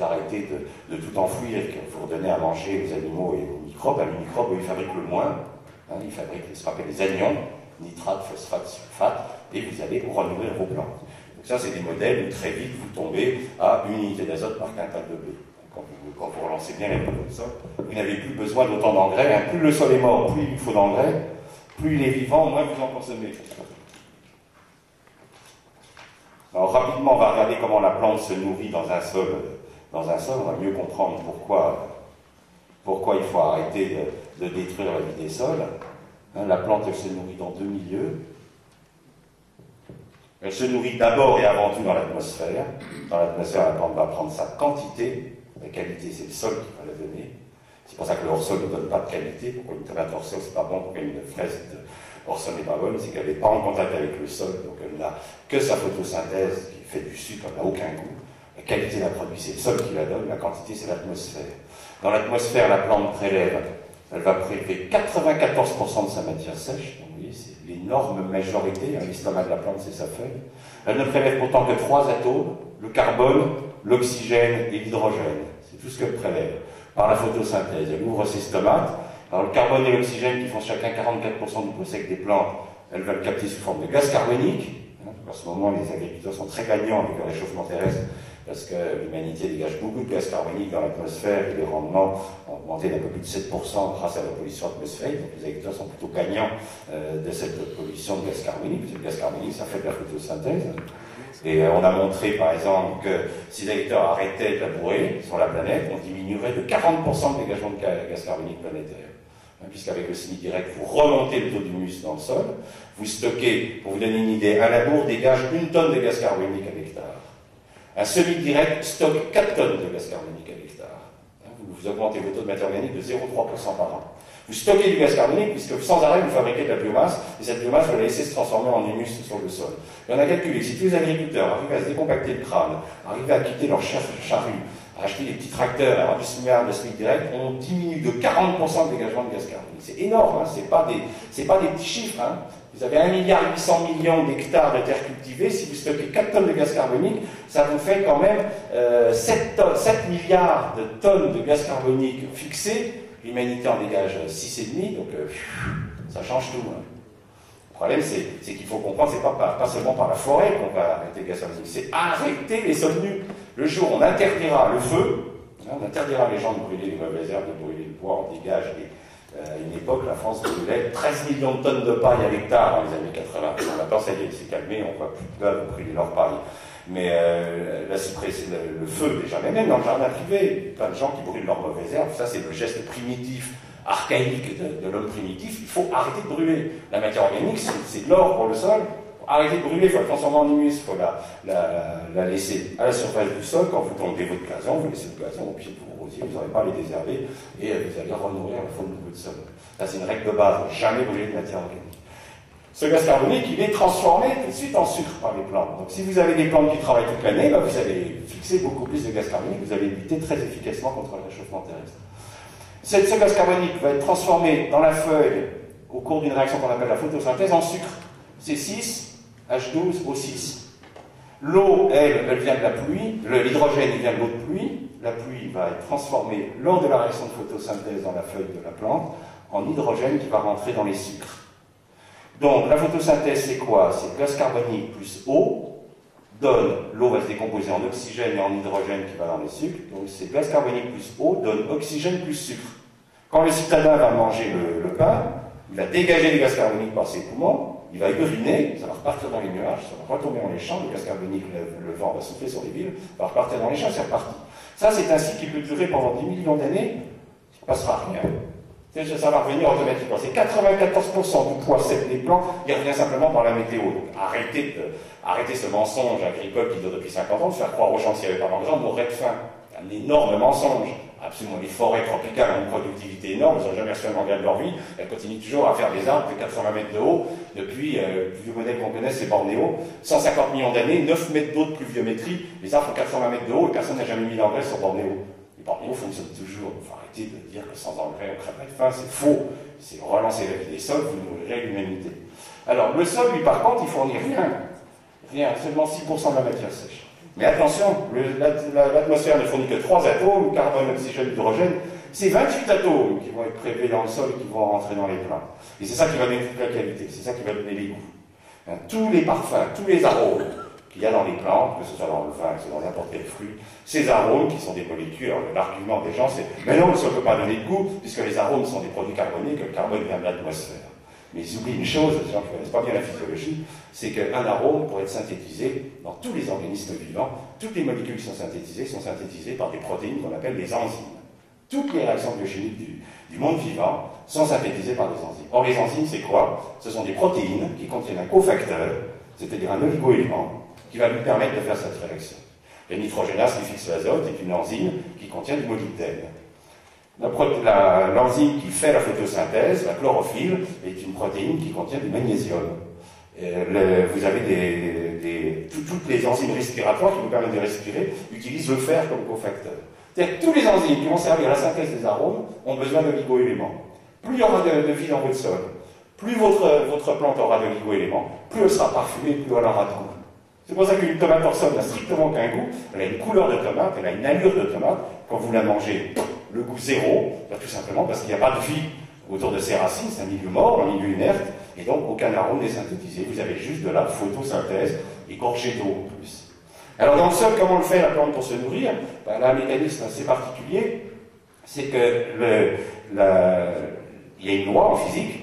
vous arrêtez de tout enfouir et que vous redonnez à manger aux animaux et aux microbes, les microbes, ils fabriquent le moins. Hein, ils fabriquent ce qu'on appelle les anions, nitrate, phosphate, sulfate, et vous allez renourrir vos plantes. Donc ça, c'est des modèles où très vite, vous tombez à une unité d'azote par quintal de blé. Quand vous relancez bien les plantes comme ça, vous n'avez plus besoin d'autant d'engrais. Hein. Plus le sol est mort, plus il faut d'engrais. Plus il est vivant, moins vous en consommez. Alors rapidement, on va regarder comment la plante se nourrit dans un sol. On va mieux comprendre pourquoi il faut arrêter de détruire la vie des sols. Hein, la plante, elle se nourrit dans deux milieux. Elle se nourrit d'abord et avant tout dans l'atmosphère. Dans l'atmosphère, la plante va prendre sa quantité. La qualité, c'est le sol qui va la donner. C'est pour ça que le hors-sol ne donne pas de qualité. Pourquoi une tomate hors-sol, c'est pas bon. Pourquoi une fraise hors-sol n'est pas bonne, c'est qu'elle n'est pas en contact avec le sol. Donc elle n'a que sa photosynthèse qui fait du sucre, elle n'a aucun goût. La qualité d'un produit, c'est le sol qui la donne. La quantité, c'est l'atmosphère. Dans l'atmosphère, la plante prélève. Elle va prélever 94% de sa matière sèche. Donc, vous voyez, c'est l'énorme majorité. L'estomac de la plante, c'est sa feuille. Elle ne prélève pourtant que 3 atomes, le carbone, l'oxygène et l'hydrogène. C'est tout ce qu'elle prélève par la photosynthèse. Elle ouvre ses stomates. Alors, le carbone et l'oxygène qui font chacun 44% du pot sec des plantes, elle va le capter sous forme de gaz carbonique. En ce moment, les agriculteurs sont très gagnants avec le réchauffement terrestre, parce que l'humanité dégage beaucoup de gaz carbonique dans l'atmosphère et les rendements ont augmenté d'un peu plus de 7% grâce à la pollution atmosphérique. Donc les agriculteurs sont plutôt gagnants de cette pollution de gaz carbonique, parce que le gaz carbonique, ça fait de la photosynthèse. Et on a montré, par exemple, que si les agriculteurs arrêtaient de labourer sur la planète, on diminuerait de 40% le dégagement de gaz carbonique planétaire. Puisqu'avec le semi-direct, vous remontez le taux d'humus dans le sol, vous stockez, pour vous donner une idée, un labour dégage 1 tonne de gaz carbonique à l'hectare. Un semi-direct stocke 4 tonnes de gaz carbonique à l'hectare. Vous augmentez vos taux de matière organique de 0,3% par an. Vous stockez du gaz carbonique puisque sans arrêt vous fabriquez de la biomasse et cette biomasse vous la laissez se transformer en humus sur le sol. Et on a calculé que si tous les agriculteurs arrivaient à se décompacter le crâne, arrivaient à quitter leur charrue, acheter des petits tracteurs, avoir du semi-direct, on diminue de 40% le dégagement de gaz carbonique. C'est énorme, hein, c'est pas des petits chiffres. Hein. Vous avez 1,8 milliard d'hectares de terres cultivées, si vous stockez 4 tonnes de gaz carbonique, ça vous fait quand même 7 milliards de tonnes de gaz carbonique fixées. L'humanité en dégage 6,5, donc ça change tout. Hein. Le problème, c'est qu'il faut comprendre, c'est pas seulement par la forêt qu'on va arrêter le gaz carbonique, c'est arrêter les sommes nues. Le jour où on interdira le feu, on interdira les gens de brûler les mauvaises herbes, de brûler le bois, on dégage. À une époque, la France brûlait 13 millions de tonnes de paille à l'hectare dans les années 80. Maintenant, ça y est, c'est calmé, on voit plus de gars brûler leur paille. Mais la suppression, le feu, déjà, mais même dans le jardin privé, plein de gens qui brûlent leurs mauvaises herbes, ça c'est le geste primitif, archaïque de l'homme primitif, il faut arrêter de brûler. La matière organique, c'est de l'or pour le sol. Arrêtez de brûler, il faut la transformer en humus, il faut la laisser à la surface du sol. Quand vous plantez votre gazon, vous laissez le gazon au pied de vos rosiers, vous n'aurez pas à les désherber et vous allez renourrir la faune de votre sol. Là, c'est une règle de base, jamais brûler de matière organique. Ce gaz carbonique, il est transformé tout de suite en sucre par les plantes. Donc si vous avez des plantes qui travaillent toute l'année, vous allez fixer beaucoup plus de gaz carbonique, vous allez lutter très efficacement contre le réchauffement terrestre. Ce gaz carbonique va être transformé dans la feuille au cours d'une réaction qu'on appelle la photosynthèse en sucre. C'est C6. H2O6. L'eau, elle vient de la pluie, l'hydrogène vient de l'eau de pluie, la pluie va être transformée lors de la réaction de photosynthèse dans la feuille de la plante en hydrogène qui va rentrer dans les sucres. Donc la photosynthèse c'est quoi? C'est gaz carbonique plus eau, donne, l'eau va se décomposer en oxygène et en hydrogène qui va dans les sucres, donc c'est gaz carbonique plus eau donne oxygène plus sucre. Quand le citadin va manger le pain, il va dégager du gaz carbonique par ses poumons, il va uriner, ça va repartir dans les nuages, ça va retomber dans les champs, le gaz carbonique, le vent va souffler sur les villes, ça va repartir dans les champs, c'est reparti. Ça, c'est un cycle qui peut durer pendant 10 millions d'années, il ne passera rien. Ça va revenir automatiquement. C'est 94% du poids sec des plantes, il revient simplement par la météo. Donc arrêtez ce mensonge agricole qui dure depuis 50 ans, de faire croire aux gens qu'il n'y avait pas d'engrais, on aurait de faim. C'est un énorme mensonge. Absolument, les forêts tropicales ont une productivité énorme, elles n'ont jamais reçu un engrais de leur vie, elles continuent toujours à faire des arbres de 80 mètres de haut, depuis le vieux modèle qu'on connaît, c'est Borneo, 150 millions d'années, 9 mètres d'eau de pluviométrie, les arbres font 80 mètres de haut et personne n'a jamais mis d'engrais sur Borneo. Et Borneo fonctionne toujours, il faut arrêter de dire que sans engrais on crèverait de faim, c'est faux, c'est relancer la vie des sols, vous nourrirez l'humanité. Alors le sol, lui par contre, il fournit rien, seulement 6% de la matière sèche. Mais attention, l'atmosphère ne fournit que 3 atomes, carbone, oxygène, hydrogène. C'est 28 atomes qui vont être prélevés dans le sol et qui vont rentrer dans les plats. Et c'est ça qui va donner toute la qualité, c'est ça qui va donner les goûts. Tous les parfums, tous les arômes qu'il y a dans les plantes, que ce soit dans le vin, que ce soit dans n'importe quel fruit, ces arômes qui sont des molécules, l'argument des gens c'est « mais non, ça ne peut pas donner de goût, puisque les arômes sont des produits carbonés, que le carbone vient de l'atmosphère ». Mais ils oublient une chose, les gens qui ne connaissent pas bien la physiologie, c'est qu'un arôme, pour être synthétisé dans tous les organismes vivants, toutes les molécules qui sont synthétisées par des protéines qu'on appelle des enzymes. Toutes les réactions biochimiques du monde vivant sont synthétisées par des enzymes. Or, les enzymes, c'est quoi? Ce sont des protéines qui contiennent un cofacteur, c'est-à-dire un oligo-élément, qui va lui permettre de faire cette réaction. La nitrogénase qui fixe l'azote est une enzyme qui contient du molybdène. L'enzyme qui fait la photosynthèse, la chlorophylle, est une protéine qui contient du magnésium. Vous avez toutes les enzymes respiratoires qui vous permettent de respirer, utilisent le fer comme cofacteur. C'est-à-dire que tous les enzymes qui vont servir à la synthèse des arômes ont besoin d'oligo-éléments. Plus il y aura de vie dans votre sol, plus votre plante aura d'oligo-éléments, plus elle sera parfumée, plus elle aura de goût. C'est pour ça qu'une tomate hors sol n'a strictement qu'un goût, elle a une couleur de tomate, elle a une allure de tomate, quand vous la mangez, le goût zéro, tout simplement parce qu'il n'y a pas de vie autour de ses racines, c'est un milieu mort, un milieu inerte, et donc aucun arôme n'est synthétisé, vous avez juste de la photosynthèse, égorgée d'eau en plus. Alors dans le sol, comment le fait la plante pour se nourrir? Elle a un mécanisme assez particulier, c'est qu'il y a une loi en physique,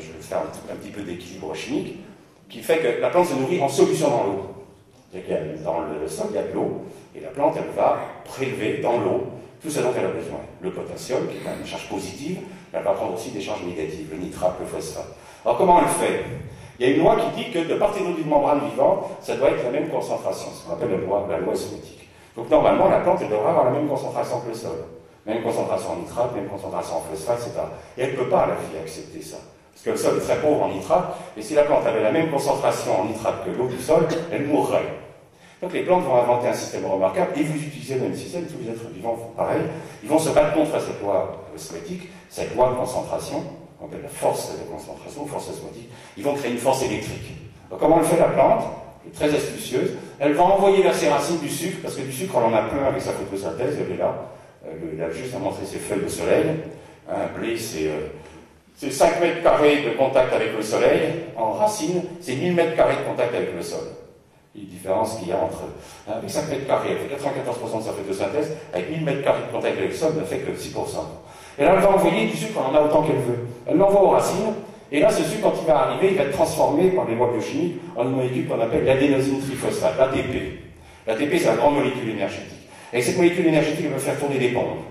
je vais faire un petit peu d'équilibre chimique, qui fait que la plante se nourrit en solution dans l'eau. C'est-à-dire que dans le sol, il y a de l'eau, et la plante, elle va prélever dans l'eau tout ce dont elle a besoin. Le potassium, qui a une charge positive, elle va prendre aussi des charges négatives, le nitrate, le phosphate. Alors comment elle fait? Il y a une loi qui dit que de part et d'autre d'une membrane vivante, ça doit être la même concentration, ce qu'on appelle la loi osmotique. Donc normalement, la plante, elle devrait avoir la même concentration que le sol. Même concentration en nitrate, même concentration en phosphate, etc. Et elle ne peut pas, la fille, accepter ça. Parce que le sol est très pauvre en nitrate, et si la plante avait la même concentration en nitrate que l'eau du sol, elle mourrait. Donc les plantes vont inventer un système remarquable, et vous utilisez le même système, tous les êtres vivants font pareil. Ils vont se battre contre cette loi osmotique, cette loi de concentration, on appelle la force de concentration, force osmotique, ils vont créer une force électrique. Donc comment le fait la plante? Elle est très astucieuse, elle va envoyer vers ses racines du sucre, parce que du sucre, elle en a plein avec sa photosynthèse, elle est là, elle a juste à montrer ses feuilles de soleil, un blé c'est 5 mètres carrés de contact avec le soleil, en racine, c'est 1000 mètres carrés de contact avec le sol. Une différence qu'il y a entre avec 5 mètres carrés, elle fait 94% de sa photosynthèse, avec 1000 mètres carrés de contact avec le sol, ne fait que 6%. Et là, elle va envoyer du sucre, elle en a autant qu'elle veut. Elle l'envoie aux racines, et là, ce sucre, quand il va arriver, il va être transformé par les voies biochimiques en une molécule qu'on appelle l'adénosine triphosphate, l'ATP. L'ATP, c'est la grande molécule énergétique. Et cette molécule énergétique, elle va faire tourner des pompes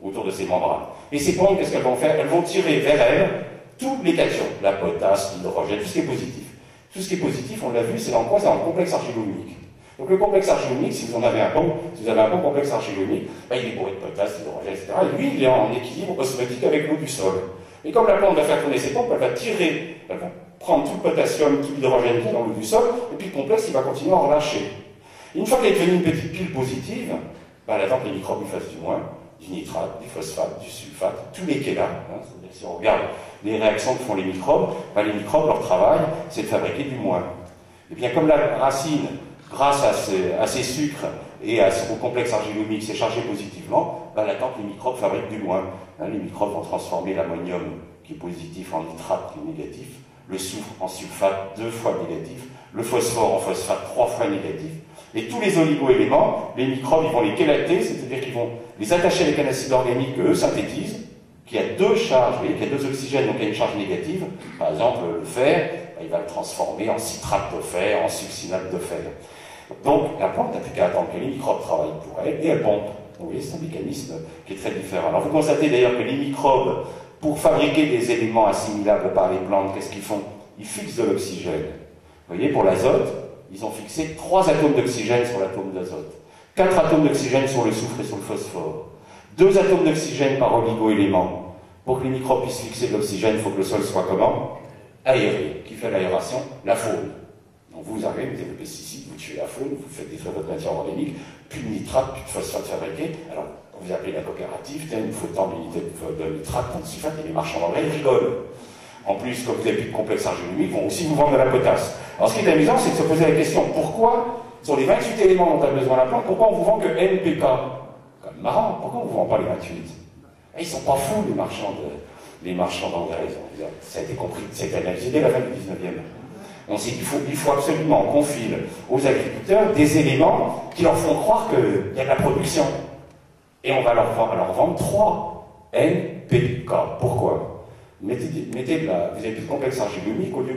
autour de ces membranes. Et ces pompes, qu'est-ce qu'elles vont faire? Elles vont tirer vers elles tous les cations, la potasse, l'hydrogène, tout ce qui est positif. Tout ce qui est positif, on l'a vu, c'est dans quoi? C'est dans le complexe argilo-minique. Donc le complexe argilo-minique, si vous en avez un bon, si vous avez un bon complexe argilo-minique, il est bourré de potasse, d'hydrogène, etc. Et lui, il est en équilibre osmotique avec l'eau du sol. Et comme la plante va faire tourner ses pompes, elle va tirer, elle va prendre tout le potassium, tout l'hydrogène qui est dans l'eau du sol, et puis le complexe, il va continuer à en relâcher. Et une fois qu'elle est devenue une petite pile positive, elle attend que les microbes lui fassent du moins, du nitrate, du phosphate, du sulfate, tous les chélas. C'est-à-dire si on regarde les réactions que font les microbes, les microbes, leur travail, c'est de fabriquer du moins. Et bien comme la racine, grâce à ses sucres et au complexe argilo-humique, s'est chargée positivement, elle attend que les microbes fabriquent du moins. Les microbes vont transformer l'ammonium, qui est positif, en nitrate, qui est négatif, le soufre en sulfate, 2 fois négatif, le phosphore en phosphate, 3 fois négatif. Et tous les oligo-éléments, les microbes, ils vont les chélater, c'est-à-dire qu'ils vont les attacher avec un acide organique qu'eux synthétisent, qui a 2 charges, vous voyez, qui a 2 oxygènes, donc il y a une charge négative. Par exemple, le fer, il va le transformer en citrate de fer, en succinate de fer. Donc, la plante n'a plus qu'à attendre que les microbes travaillent pour elle, et elle pompe. Vous voyez, c'est un mécanisme qui est très différent. Alors, vous constatez d'ailleurs que les microbes, pour fabriquer des éléments assimilables par les plantes, qu'est-ce qu'ils font? Ils fixent de l'oxygène. Vous voyez, pour l'azote, ils ont fixé 3 atomes d'oxygène sur l'atome d'azote, 4 atomes d'oxygène sur le soufre et sur le phosphore, 2 atomes d'oxygène par oligo-élément. Pour que les microbes puissent fixer de l'oxygène, il faut que le sol soit comment? Aéré. Qui fait l'aération? La faune. Donc vous arrivez, vous avez des pesticides, vous tuez la faune, vous faites détruire votre matière organique, plus de nitrate, plus de phosphate fabriqué. Alors, vous appelez la coopérative, il faut tant d'unités de nitrate, tant de sulfate, et les marchands d'engrais rigolent. En plus, comme vous avez plus de complexe argilo-humique, ils vont aussi vous vendre de la potasse. Alors ce qui est amusant, c'est de se poser la question, pourquoi Sur les 28 éléments dont a besoin la plante, pourquoi on vous vend que NPK? Quand même marrant, pourquoi on ne vous vend pas les 28? Ils ne sont pas fous, les marchands d'engrais. Ça a été compris, c'était analysé dès la fin du 19e. On s'est dit il faut absolument qu'on file aux agriculteurs des éléments qui leur font croire qu'il y a de la production. Et on va leur vendre 3 NPK. Pourquoi? Vous avez du complexe argilo-humique, au lieu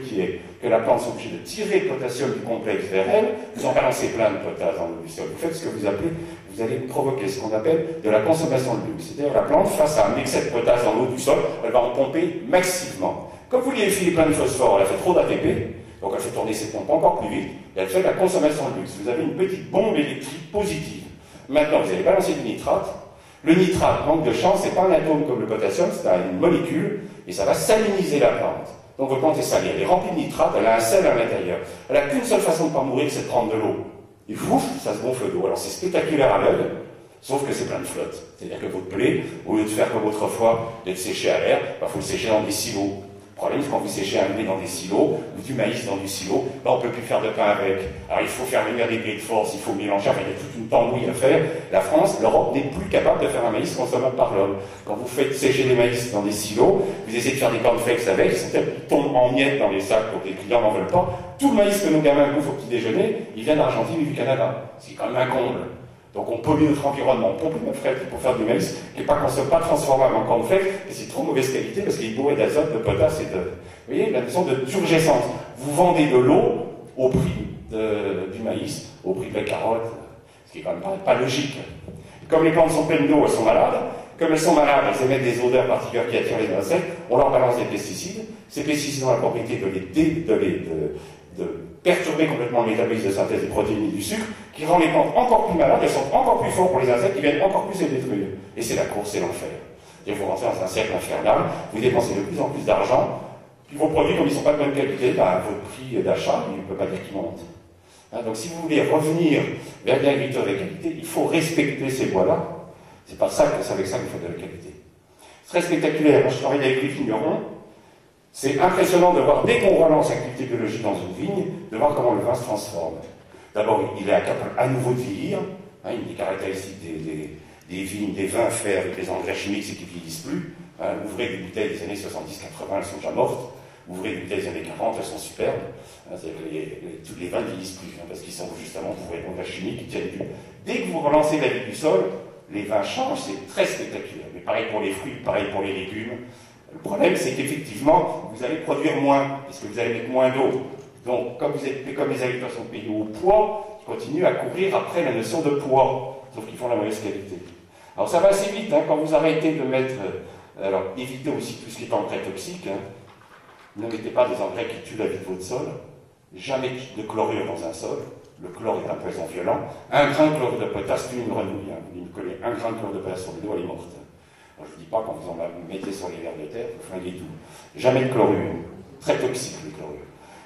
que la plante soit obligée de tirer le potassium du complexe vers elle, vous en balancez plein de potasse dans le sol. Vous faites ce que vous allez provoquer ce qu'on appelle de la consommation de luxe. C'est-à-dire la plante, face à un excès de potasse dans l'eau du sol, elle va en pomper maximum. Comme vous lui avez filé plein de phosphore, elle a fait trop d'ATP, donc elle fait tourner ses pompes encore plus vite, et elle fait de la consommation de luxe. Vous avez une petite bombe électrique positive. Maintenant, vous allez balancer du nitrate. Le nitrate, manque de chance, c'est pas un atome comme le potassium, c'est une molécule, et ça va saliniser la plante. Donc votre plante est salée, elle est remplie de nitrate, elle a un sel à l'intérieur. Elle n'a qu'une seule façon de ne pas mourir, c'est de prendre de l'eau. Et ouf, ça se gonfle d'eau. Alors c'est spectaculaire à l'œil, sauf que c'est plein de flotte. C'est-à-dire que votre blé, au lieu de faire comme autrefois, d'être séché à l'air, il faut le sécher dans des silos. Le problème, c'est quand vous séchez un blé dans des silos, ou du maïs dans du silo, on ne peut plus faire de pain avec. Alors il faut faire venir des blés de force, il faut mélanger, enfin, il y a toute une tambouille à faire. La France, l'Europe n'est plus capable de faire un maïs consommable par l'homme. Quand vous faites sécher des maïs dans des silos, vous essayez de faire des cornflakes avec, ils tombent en miettes dans les sacs, donc les clients n'en veulent pas. Tout le maïs que nos gamins bouffent au petit déjeuner, il vient d'Argentine ou du Canada. C'est quand même un comble. Donc on pollue notre environnement, on pompe une frette pour faire du maïs qui n'est pas transformable en cornflakes, et c'est trop mauvaise qualité parce qu'il est bourré d'azote, de potasse et de... Vous voyez, la notion de surgescence. Vous vendez de l'eau au prix du maïs, au prix de la carotte, ce qui est quand même pas logique. Comme les plantes sont pleines d'eau, elles sont malades. Comme elles sont malades, elles émettent des odeurs particulières qui attirent les insectes, on leur balance des pesticides. Ces pesticides ont la propriété de perturber complètement le métabolisme de synthèse des protéines et du sucre, qui rend les plantes encore plus malades, elles sont encore plus fortes pour les insectes, qui viennent encore plus les détruire. Et c'est la course, c'est l'enfer. Vous rentrez dans un cercle infernal, vous dépensez de plus en plus d'argent, puis vos produits, comme ils ne sont pas de bonne qualité, votre prix d'achat, on ne peut pas dire qu'il monte. Donc si vous voulez revenir vers une agriculture de qualité, il faut respecter ces voies-là. C'est pas ça que c'est avec ça qu'il faut de la qualité. C'est très spectaculaire, je travaille avec les vignerons. C'est impressionnant de voir, dès qu'on relance l'activité biologique dans une vigne, de voir comment le vin se transforme. D'abord, il est capable à nouveau de vieillir. Une des caractéristiques des vignes, des vins faits avec les engrais chimiques, c'est qu'ils ne vieillissent plus. Ouvrez des bouteilles des années 70-80, elles sont déjà mortes. Ouvrez des bouteilles des années 40, elles sont superbes. Tous les vins ne vieillissent plus, parce qu'ils sont justement ouvrés des engrais chimiques, ils tiennent plus. Dès que vous relancez la vie du sol, les vins changent, c'est très spectaculaire. Mais pareil pour les fruits, pareil pour les légumes. Le problème, c'est qu'effectivement, vous allez produire moins, parce que vous allez mettre moins d'eau. Donc, comme les agriculteurs sont payés au poids, ils continuent à courir après la notion de poids, sauf qu'ils font la mauvaise qualité. Alors, ça va assez vite, quand vous arrêtez de mettre... Alors, évitez aussi tout ce qui est engrais toxique. Ne mettez pas des engrais qui tuent la vie de votre sol. Jamais de chlorure dans un sol. Le chlore est un poison violent. Un grain de chlore de potasse tue une grenouille. Vous lui collez un grain de chlore de potasse sur le dos, elle est morte. Je ne vous dis pas, quand vous en mettez sur les vers de terre, vous flinguez tout. Jamais de chlorure, très toxique le chlorure.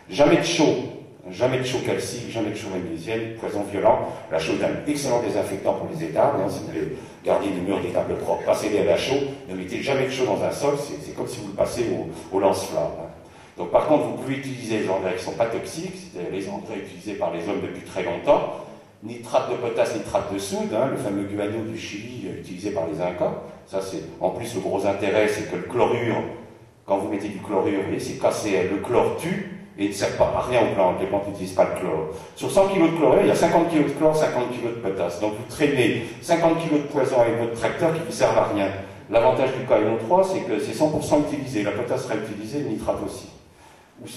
Jamais de chaux calcique, jamais de chaux magnésienne, poison violent. La chaux est un excellent désinfectant pour les étables. Si vous voulez garder les murs d'étables propres, passez-les à la chaux, ne mettez jamais de chaux dans un sol, c'est comme si vous le passez au lance-flamme. Donc par contre, vous pouvez utiliser les engrais qui ne sont pas toxiques, c'est-à-dire les engrais utilisés par les hommes depuis très longtemps. Nitrate de potasse, nitrate de soude, le fameux guano du Chili utilisé par les Incas. Ça, c'est en plus le gros intérêt, c'est que le chlorure, quand vous mettez du chlorure, vous voyez, c'est cassé, le chlore tue et ne sert pas à rien aux plantes. Les plantes n'utilisent pas le chlore. Sur 100 kg de chlorure, il y a 50 kg de chlore, 50 kg de potasse. Donc vous traînez 50 kg de poison avec votre tracteur qui ne vous servent à rien. L'avantage du KNO3, c'est que c'est 100% utilisé. La potasse sera utilisée, le nitrate aussi.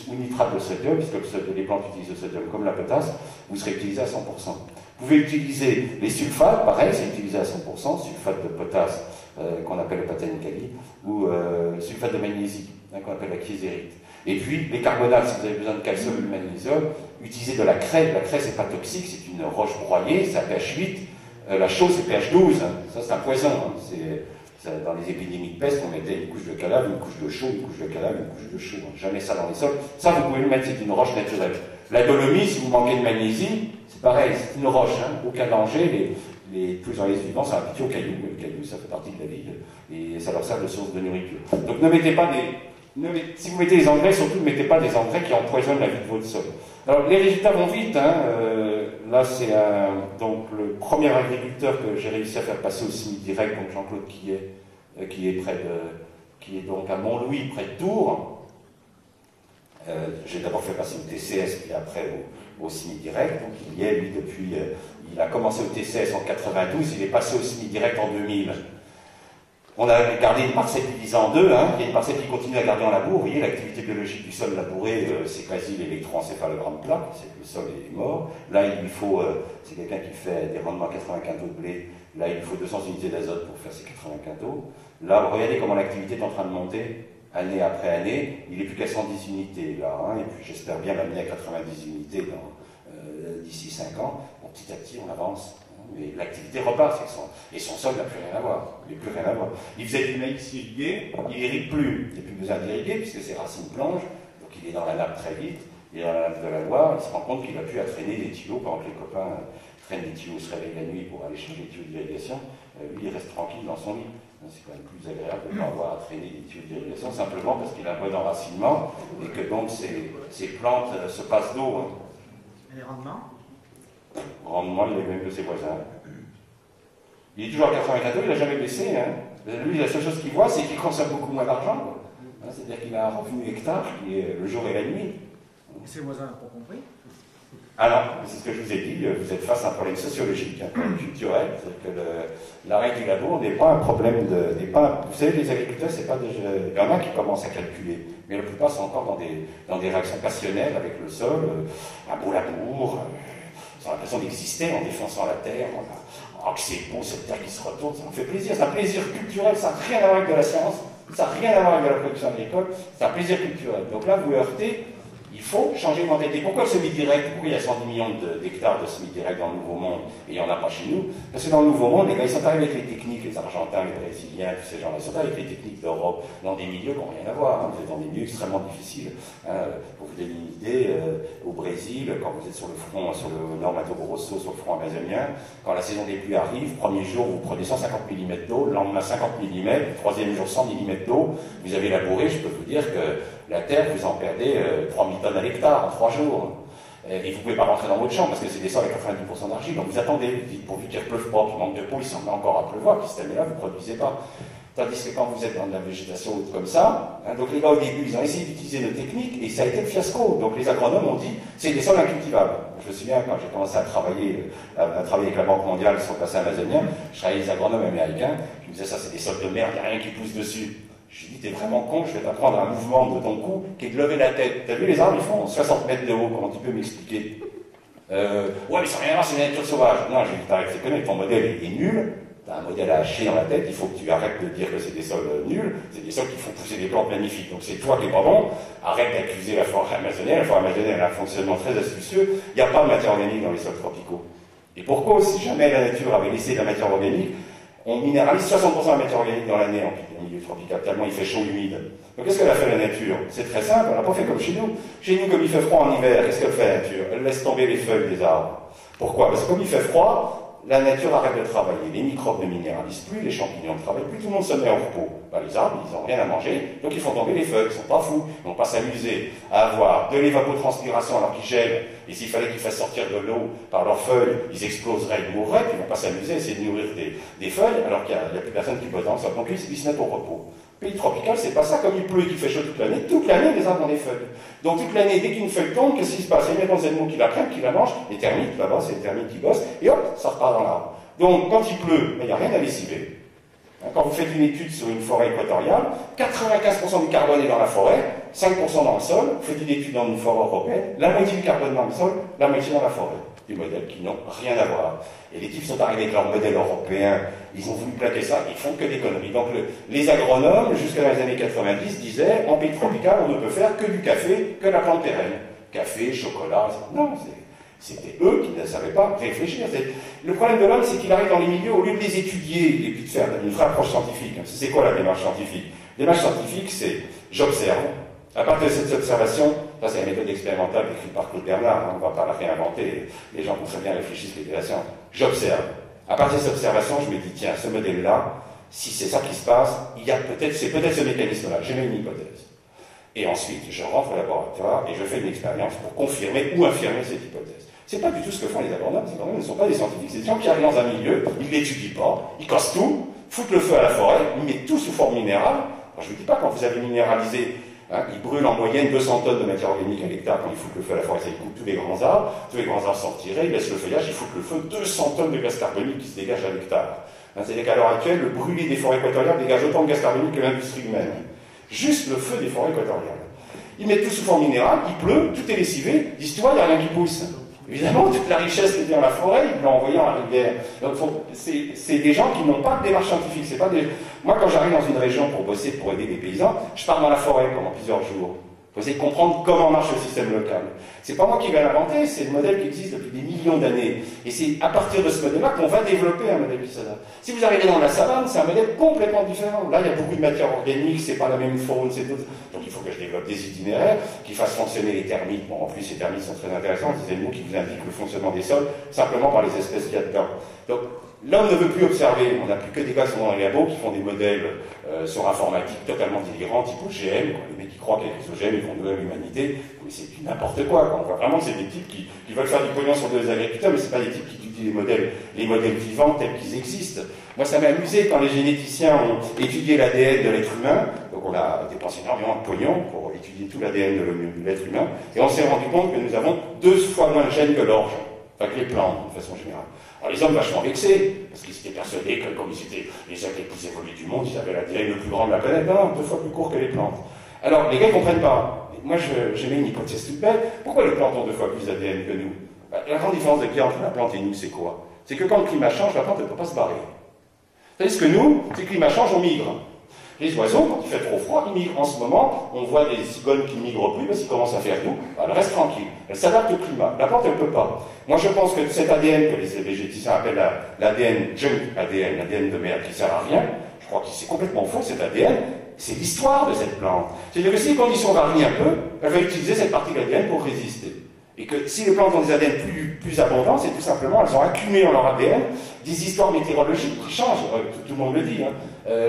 Ou nitrate de sodium, puisque les plantes utilisent le sodium comme la potasse, vous serez utilisé à 100%. Vous pouvez utiliser les sulfates, pareil, c'est utilisé à 100%, sulfate de potasse qu'on appelle le patanicali, ou sulfate de magnésie qu'on appelle la chiésérite. Et puis les carbonates, si vous avez besoin de calcium ou de magnésium, utilisez de la craie. La craie, c'est pas toxique, c'est une roche broyée, c'est à pH 8, la chaux, c'est pH 12, ça c'est un poison. Dans les épidémies de peste, on mettait une couche de calave, une couche de chaux, une couche de calave, une couche de chaux. Jamais ça dans les sols. Ça, vous pouvez le mettre, c'est une roche naturelle. La dolomie, si vous manquez de magnésie, c'est pareil, c'est une roche. Aucun danger, tous les vivants sont habitués aux cailloux. Le caillou, ça fait partie de la vie et ça leur sert de source de nourriture. Donc ne mettez pas si vous mettez des engrais, surtout ne mettez pas des engrais qui empoisonnent la vie de votre sol. Alors, les résultats vont vite, hein. Là, c'est le premier agriculteur que j'ai réussi à faire passer au semi-direct, donc Jean-Claude qui est donc à Montlouis, près de Tours. J'ai d'abord fait passer au TCS, puis après au semi-direct. Donc, il y est, lui, depuis... il a commencé au TCS en 92, il est passé au semi-direct en 2000. On a gardé une parcelle divisée en deux, hein. Il y a une parcelle qui continue à garder en labour. Vous voyez, l'activité biologique du sol labouré, c'est quasi l'électroencéphalogramme plat, c'est que le sol est mort. Là, il lui faut, c'est quelqu'un qui fait des rendements à 80 quintaux de blé, là, il lui faut 200 unités d'azote pour faire ses 80 quintaux. Là, regardez comment l'activité est en train de monter, année après année. Il n'est plus qu'à 110 unités, là, hein. Et puis j'espère bien l'amener à 90 unités d'ici 5 ans. Bon, petit à petit, on avance. Mais l'activité repart, et son sol n'a plus rien à voir. Il n'a plus rien à voir. Il faisait du maïs irrigué, il n'irrigue plus. Il n'y a plus besoin d'irriguer puisque ses racines plongent, donc il est dans la nappe très vite, il est dans la nappe de la Loire, il se rend compte qu'il n'a plus à traîner des tuyaux, pendant que les copains traînent des tuyaux, se réveillent la nuit pour aller changer les tuyaux d'irrigation, lui il reste tranquille dans son lit. C'est quand même plus agréable de ne pas avoir à traîner des tuyaux d'irrigation, simplement parce qu'il a un bon enracinement et que donc ses plantes se passent d'eau. Hein. Et les rendements ? Rendement, il est le même que ses voisins. Il est toujours à 94, il n'a jamais baissé. Hein. Lui, la seule chose qu'il voit, c'est qu'il consomme beaucoup moins d'argent. Hein, c'est-à-dire qu'il a un revenu hectare qui est le jour et la nuit. Et ses voisins n'ont pas compris. Alors, c'est ce que je vous ai dit, vous êtes face à un problème sociologique, un problème culturel. C'est-à-dire que la règle du labour n'est pas un problème de... Vous savez, les agriculteurs, c'est pas des... Il y en a qui commencent à calculer, mais la plupart sont encore dans des réactions passionnelles avec le sol, un beau labour... Ils ont l'impression d'exister en défonçant la terre, oh, que c'est beau cette terre qui se retourne, ça leur fait plaisir, c'est un plaisir culturel, ça n'a rien à voir avec de la science, ça n'a rien à voir avec de la production agricole, c'est un plaisir culturel. Donc là, vous heurtez, il faut changer de mentalité. Pourquoi le semi-direct? Pourquoi il y a 110 millions d'hectares de semi-direct dans le Nouveau Monde et il n'y en a pas chez nous? Parce que dans le Nouveau Monde, les gars, ils sont arrivés avec les techniques, les Argentins, les Brésiliens, tous ces gens-là, ils sont arrivés avec les techniques d'Europe, dans des milieux qui n'ont rien à voir, hein. Vous êtes dans des milieux extrêmement difficiles. Hein. Pour vous donner une idée, au Brésil, quand vous êtes sur le front, sur le nord Mato Grosso, sur le front amazonien, quand la saison des pluies arrive, premier jour, vous prenez 150 mm d'eau, le lendemain 50 mm, troisième jour 100 mm d'eau, vous avez labouré, je peux vous dire que la terre, vous en perdez 3000 tonnes à l'hectare en 3 jours. Et vous ne pouvez pas rentrer dans votre champ parce que c'est des sols à 90% d'argile. Donc vous attendez, vous dites pourvu qu'il ne pleuve pas, qu'il manque de peau, il s'en met encore à pleuvoir, puis cette année-là, vous ne produisez pas. Tandis que quand vous êtes dans de la végétation haute comme ça, hein, donc les gars au début, ils ont essayé d'utiliser nos techniques et ça a été le fiasco. Donc les agronomes ont dit c'est des sols incultivables. Je me souviens quand j'ai commencé à travailler avec la Banque mondiale sur le passé amazonien, je travaillais avec les agronomes américains, je me disais ça c'est des sols de merde, il n'y a rien qui pousse dessus. Je lui ai dit, t'es vraiment con, je vais t'apprendre un mouvement de ton cou qui est de lever la tête. T'as vu, les arbres, ils font 60 mètres de haut, comment tu peux m'expliquer? Ouais, mais ça n'a rien à voir, c'est la nature sauvage. Non, je lui ai dit, t'arrêtes, c'est connu, ton modèle est nul, t'as un modèle à hacher dans la tête, il faut que tu arrêtes de dire que c'est des sols nuls, c'est des sols qui font pousser des plantes magnifiques. Donc c'est toi qui es pas bon, arrête d'accuser la forêt amazonienne, la forêt amazonienne a un fonctionnement très astucieux, il n'y a pas de matière organique dans les sols tropicaux. Et pourquoi, si jamais la nature avait laissé de la matière organique, on minéralise 60% de la matière organique dans l'année en milieu tropical, tellement il fait chaud et humide. Donc qu'est-ce qu'elle a fait la nature? C'est très simple, elle n'a pas fait comme chez nous. Chez nous, comme il fait froid en hiver, qu'est-ce qu'elle fait la nature? Elle laisse tomber les feuilles des arbres. Pourquoi? Parce que comme il fait froid, la nature arrête de travailler. Les microbes ne minéralisent plus, les champignons ne travaillent plus, tout le monde se met en repos. Ben, les arbres, ils n'ont rien à manger, donc ils font tomber les feuilles, ils ne sont pas fous. Ils ne vont pas s'amuser à avoir de l'évapotranspiration alors qu'ils gèlent. Et s'il fallait qu'ils fassent sortir de l'eau par leurs feuilles, ils exploseraient, ils mourraient, puis ils ne vont pas s'amuser à essayer de nourrir des feuilles, alors qu'il n'y a plus personne qui bosse dans ça. Donc ils se mettent au repos. Pays tropical, c'est pas ça, comme il pleut et qu'il fait chaud toute l'année, les arbres ont des feuilles. Donc toute l'année, dès qu'une feuille tombe, qu'est-ce qui se passe? Il y a des animaux qui la prennent, qui la mangent, les termites là-bas, c'est les termites qui bossent, et hop, ça repart dans l'arbre. Donc quand il pleut, il n'y a rien à lessiver. Quand vous faites une étude sur une forêt équatoriale, 95% du carbone est dans la forêt, 5% dans le sol, vous faites une étude dans une forêt européenne, la moitié du carbone dans le sol, la moitié dans la forêt. Des modèles qui n'ont rien à voir. Et les types sont arrivés avec leur modèle européen, ils ont voulu plaquer ça, ils font que des conneries. Donc les agronomes, jusqu'à dans les années 90, disaient, en pays tropical, on ne peut faire que du café, que la plante pérenne. Café, chocolat, non, c'était eux qui ne savaient pas réfléchir. Le problème de l'homme, c'est qu'il arrive dans les milieux, au lieu de les étudier, et puis de faire une vraie approche scientifique. C'est quoi la démarche scientifique? La démarche scientifique, c'est j'observe. À partir de cette observation, ça c'est la méthode expérimentale écrite par Claude Bernard, on ne va pas la réinventer, les gens qui très bien réfléchissent à la science. J'observe. À partir de cette observation, je me dis, tiens, ce modèle-là, si c'est ça qui se passe, il y a peut-être, c'est peut-être ce mécanisme-là. J'ai mis une hypothèse. Et ensuite, je rentre au laboratoire et je fais une expérience pour confirmer ou infirmer cette hypothèse. C'est pas du tout ce que font les agronomes. Les agronomes ne sont pas des scientifiques. C'est des gens qui arrivent dans un milieu, ils l'étudient pas, ils cassent tout, foutent le feu à la forêt, ils mettent tout sous forme minérale. Alors, je vous dis pas, quand vous avez minéralisé, hein, ils brûlent en moyenne 200 tonnes de matière organique à l'hectare quand ils foutent le feu à la forêt. Ils coupent tous les grands arbres, sont retirés, ils laissent le feuillage, ils foutent le feu, 200 tonnes de gaz carbonique qui se dégagent à l'hectare. Hein, c'est-à-dire qu'à l'heure actuelle, le brûlé des forêts équatoriales dégage autant de gaz carbonique que l'industrie humaine. Juste le feu des forêts équatoriales. Ils mettent tout sous forme minérale, il pleut, tout est lessivé, dis-toi, il n'y a rien qui pousse. Évidemment, toute la richesse qui était dans la forêt, ils l'ont envoyée en rivière. Donc, c'est des gens qui n'ont pas de démarche scientifique. C'est pas des... Moi, quand j'arrive dans une région pour bosser, pour aider les paysans, je pars dans la forêt pendant plusieurs jours. Pour essayer de comprendre comment marche le système local. C'est pas moi qui vais l'inventer, c'est le modèle qui existe depuis des millions d'années. Et c'est à partir de ce modèle-là qu'on va développer un modèle qui s'adapte. Si vous arrivez dans la savane, c'est un modèle complètement différent. Là, il y a beaucoup de matière organique, c'est pas la même faune, c'est tout. Donc il faut que je développe des itinéraires qui fassent fonctionner les termites. Bon, en plus, les termites sont très intéressants, c'est des mots qui vous indiquent le fonctionnement des sols simplement par les espèces qu'il y a dedans. Donc, l'homme ne veut plus observer, on n'a plus que des gars qui sont dans les labos qui font des modèles sur informatique totalement délirants, type OGM, quoi. Les mecs qui croient qu'avec les OGM ils font de l'humanité, mais c'est du n'importe quoi, quoi. On voit vraiment que c'est des types qui veulent faire du pognon sur des agriculteurs, mais ce pas des types qui étudient les modèles vivants tels qu'ils existent. Moi ça m'a amusé quand les généticiens ont étudié l'ADN de l'être humain, donc on a dépensé énormément de pognon pour étudier tout l'ADN de l'être humain, et on s'est rendu compte que nous avons 2 fois moins de gènes que l'orge. Enfin, que les plantes, de façon générale. Alors, les hommes vachement vexés, parce qu'ils étaient persuadés que, comme ils étaient les hommes les plus évolués du monde, ils avaient l'ADN le plus grand de la planète. Non, 2 fois plus court que les plantes. Alors, les gars ne comprennent pas. Moi, j'ai mis une hypothèse toute belle. Pourquoi les plantes ont 2 fois plus d'ADN que nous? La grande différence de entre la plante et nous, c'est quoi? C'est que quand le climat change, la plante ne peut pas se barrer. Tandis que nous, si le climat change, on migre. Les oiseaux, quand il fait trop froid, ils migrent. En ce moment, on voit des cigognes qui migrent plus parce qu'ils commencent à faire doux. Elles restent tranquilles. Elles s'adaptent au climat. La plante, elle ne peut pas. Moi, je pense que cet ADN que les végéticiens appellent l'ADN junk ADN, l'ADN de merde qui ne sert à rien, je crois que c'est complètement faux, cet ADN. C'est l'histoire de cette plante. C'est-à-dire que si les conditions varient un peu, elle va utiliser cette partie de l'ADN pour résister. Et que si les plantes ont des ADN plus abondants, c'est tout simplement, elles ont accumulé en leur ADN des histoires météorologiques qui changent, tout le monde le dit, hein.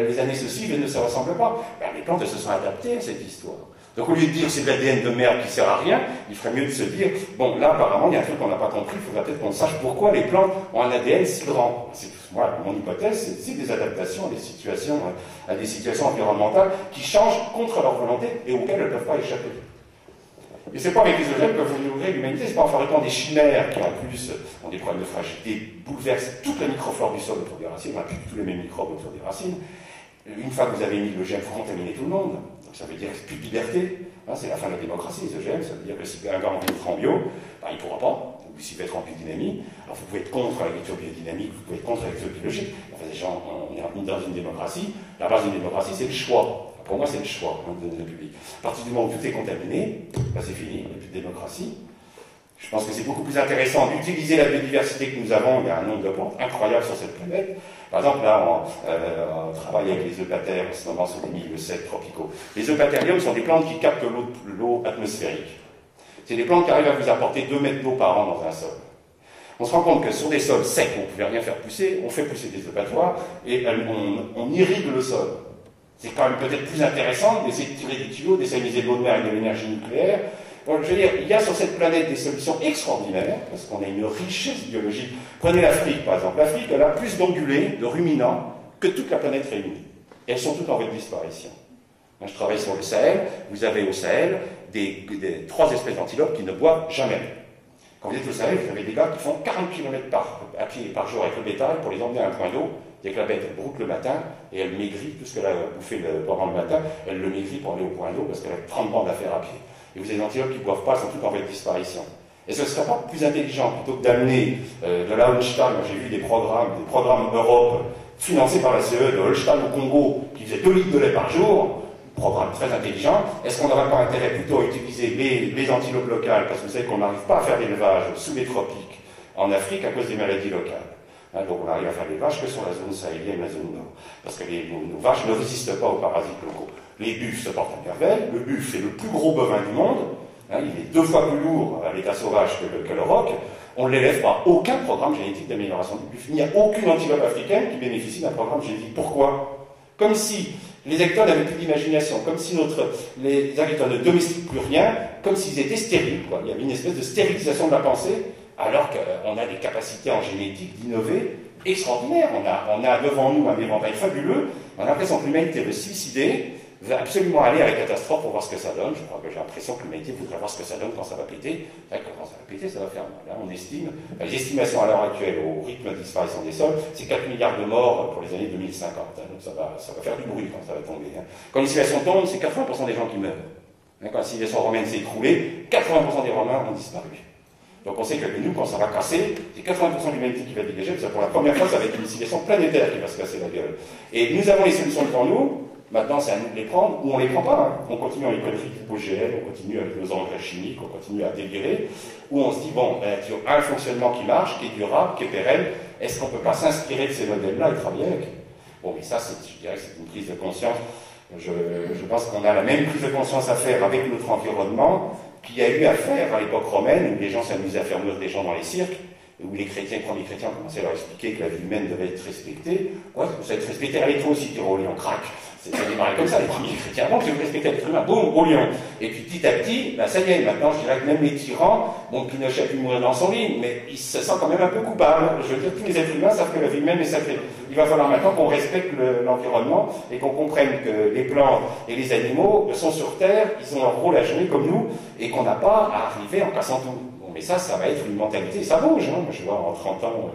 Les années se suivent et ne se ressemblent pas. Ben, les plantes, elles se sont adaptées à cette histoire. Donc au lieu de dire c'est de l'ADN de merde qui sert à rien, il ferait mieux de se dire, bon là apparemment il y a un truc qu'on n'a pas compris, il faudrait peut-être qu'on sache pourquoi les plantes ont un ADN si grand. Voilà, mon hypothèse, c'est des adaptations à des situations environnementales qui changent contre leur volonté et auxquelles elles ne peuvent pas échapper. Et c'est pas avec les OGM que vous ouvrez l'humanité, c'est pas en fabriquant des chimères qui, en plus, ont des problèmes de fragilité, bouleversent toute la microflore du sol autour des racines, on n'a plus tous les mêmes microbes autour des racines. Une fois que vous avez mis l'OGM, vous contaminez tout le monde. Donc ça veut dire plus de liberté. Hein, c'est la fin de la démocratie, les OGM. Ça veut dire que si un gars envie d'être en bio, ben, il ne pourra pas. Ou s'il veut être en biodynamie. Alors vous pouvez être contre l'agriculture biodynamique, vous pouvez être contre l'agriculture biologique. Enfin, les gens, on est dans une démocratie. La base d'une démocratie, c'est le choix. Pour moi, c'est le choix de la public. À partir du moment où tout est contaminé, ben c'est fini, il n'y a plus de démocratie. Je pense que c'est beaucoup plus intéressant d'utiliser la biodiversité que nous avons. Il y a un nombre de plantes incroyables sur cette planète. Par exemple, là, on travaille avec les eucatères, en ce moment, sur des milieux secs tropicaux. Les eucatériums sont des plantes qui captent l'eau atmosphérique. C'est des plantes qui arrivent à vous apporter 2 mètres d'eau par an dans un sol. On se rend compte que sur des sols secs, on ne pouvait rien faire pousser, on fait pousser des eupatoires et on irrigue le sol. C'est quand même peut-être plus intéressant d'essayer de tirer des tuyaux, d'essayaliser de l'eau de mer et de l'énergie nucléaire. Bon, je veux dire, il y a sur cette planète des solutions extraordinaires, parce qu'on a une richesse biologique. Prenez l'Afrique, par exemple. L'Afrique, elle a plus d'ongulés, de ruminants, que toute la planète réunie. Et elles sont toutes en voie de disparition. Moi, je travaille sur le Sahel. Vous avez au Sahel des 3 espèces d'antilopes qui ne boivent jamais. Quand vous êtes au Sahel, vous avez des gars qui font 40 km à pied par jour avec le bétail pour les emmener à un point d'eau. Dès que la bête broute le matin, et elle maigrit, tout ce qu'elle a bouffé pendant le matin, elle le maigrit pour aller au point d'eau parce qu'elle a 30 bandes à faire à pied. Et vous avez des antilopes qui ne boivent pas, elles sont toutes en voie de disparition. Et ce ne serait pas plus intelligent, plutôt que d'amener de la Holstein, j'ai vu des programmes Europe financés par la CE, de Holstein au Congo, qui faisaient 2 litres de lait par jour, programme très intelligent, est-ce qu'on n'aurait pas intérêt plutôt à utiliser les antilopes locales, parce que vous savez qu'on n'arrive pas à faire d'élevage sous les tropiques en Afrique à cause des maladies locales. Hein, donc on arrive à faire des vaches que sur la zone sahélienne et la zone nord. Parce que nos vaches ne résistent pas aux parasites locaux. Les buffles se portent à merveille. Le buffle est le plus gros bovin du monde. Hein, il est 2 fois plus lourd à l'état sauvage que le roc. On ne l'élève par aucun programme génétique d'amélioration du buffle. Il n'y a aucune antilope africaine qui bénéficie d'un programme génétique. Pourquoi? Comme si Les agriculteurs n'avaient plus d'imagination, comme si les agriculteurs ne domestiquent plus rien, comme s'ils étaient stériles, quoi. Il y avait une espèce de stérilisation de la pensée, alors qu'on a des capacités en génétique d'innover extraordinaires. On a devant nous un éventail fabuleux, on a l'impression que l'humanité veut se suicider, veut absolument aller à la catastrophe pour voir ce que ça donne. Je crois que j'ai l'impression que l'humanité voudrait voir ce que ça donne quand ça va péter. Quand ça va péter, ça va faire mal. On estime, les estimations à l'heure actuelle au rythme de disparition des sols, c'est 4 milliards de morts pour les années 2050. Donc ça va faire du bruit quand ça va tomber. Quand les civilisations tombent, c'est 80% des gens qui meurent. Quand la civilisation romaine s'est écroulée, 80% des Romains ont disparu. Donc on sait que nous, quand ça va casser, c'est 80% de l'humanité qui va dégager. Parce que pour la première fois, ça va être une civilisation planétaire qui va se casser la gueule. Et nous avons les solutions devant nous. Maintenant, c'est à nous de les prendre, ou on ne les prend pas. Hein. On continue avec les OGM, on continue avec nos engrais chimiques, on continue à délirer, ou on se dit, bon, tu as un fonctionnement qui marche, qui est durable, qui est pérenne, est-ce qu'on ne peut pas s'inspirer de ces modèles-là et travailler avec? Bon, mais ça, je dirais que c'est une prise de conscience. Je pense qu'on a la même prise de conscience à faire avec notre environnement qu'il y a eu à faire à l'époque romaine, où les gens s'amusaient à faire mourir des gens dans les cirques, où les chrétiens, les premiers chrétiens, commençaient à leur expliquer que la vie humaine devait être respectée. Ouais, ça va être respecté à l'électro aussi, dire au lion, crac. Ça démarrait comme ça, les premiers chrétiens. Avant, je respectais l'être humain, boum, au lion. Et puis petit à petit, ben, ça y est, maintenant je dirais que même les tyrans, bon, Pinochet a pu mourir dans son lit, mais il se sent quand même un peu coupable. Je veux dire, tous les êtres humains savent que la vie humaine est sacrée. Il va falloir maintenant qu'on respecte l'environnement et qu'on comprenne que les plantes et les animaux sont sur Terre, ils ont leur rôle à jouer comme nous, et qu'on n'a pas à arriver en cassant tout. Mais ça va être une mentalité, ça bouge. Hein. Moi, je vois en 30 ans,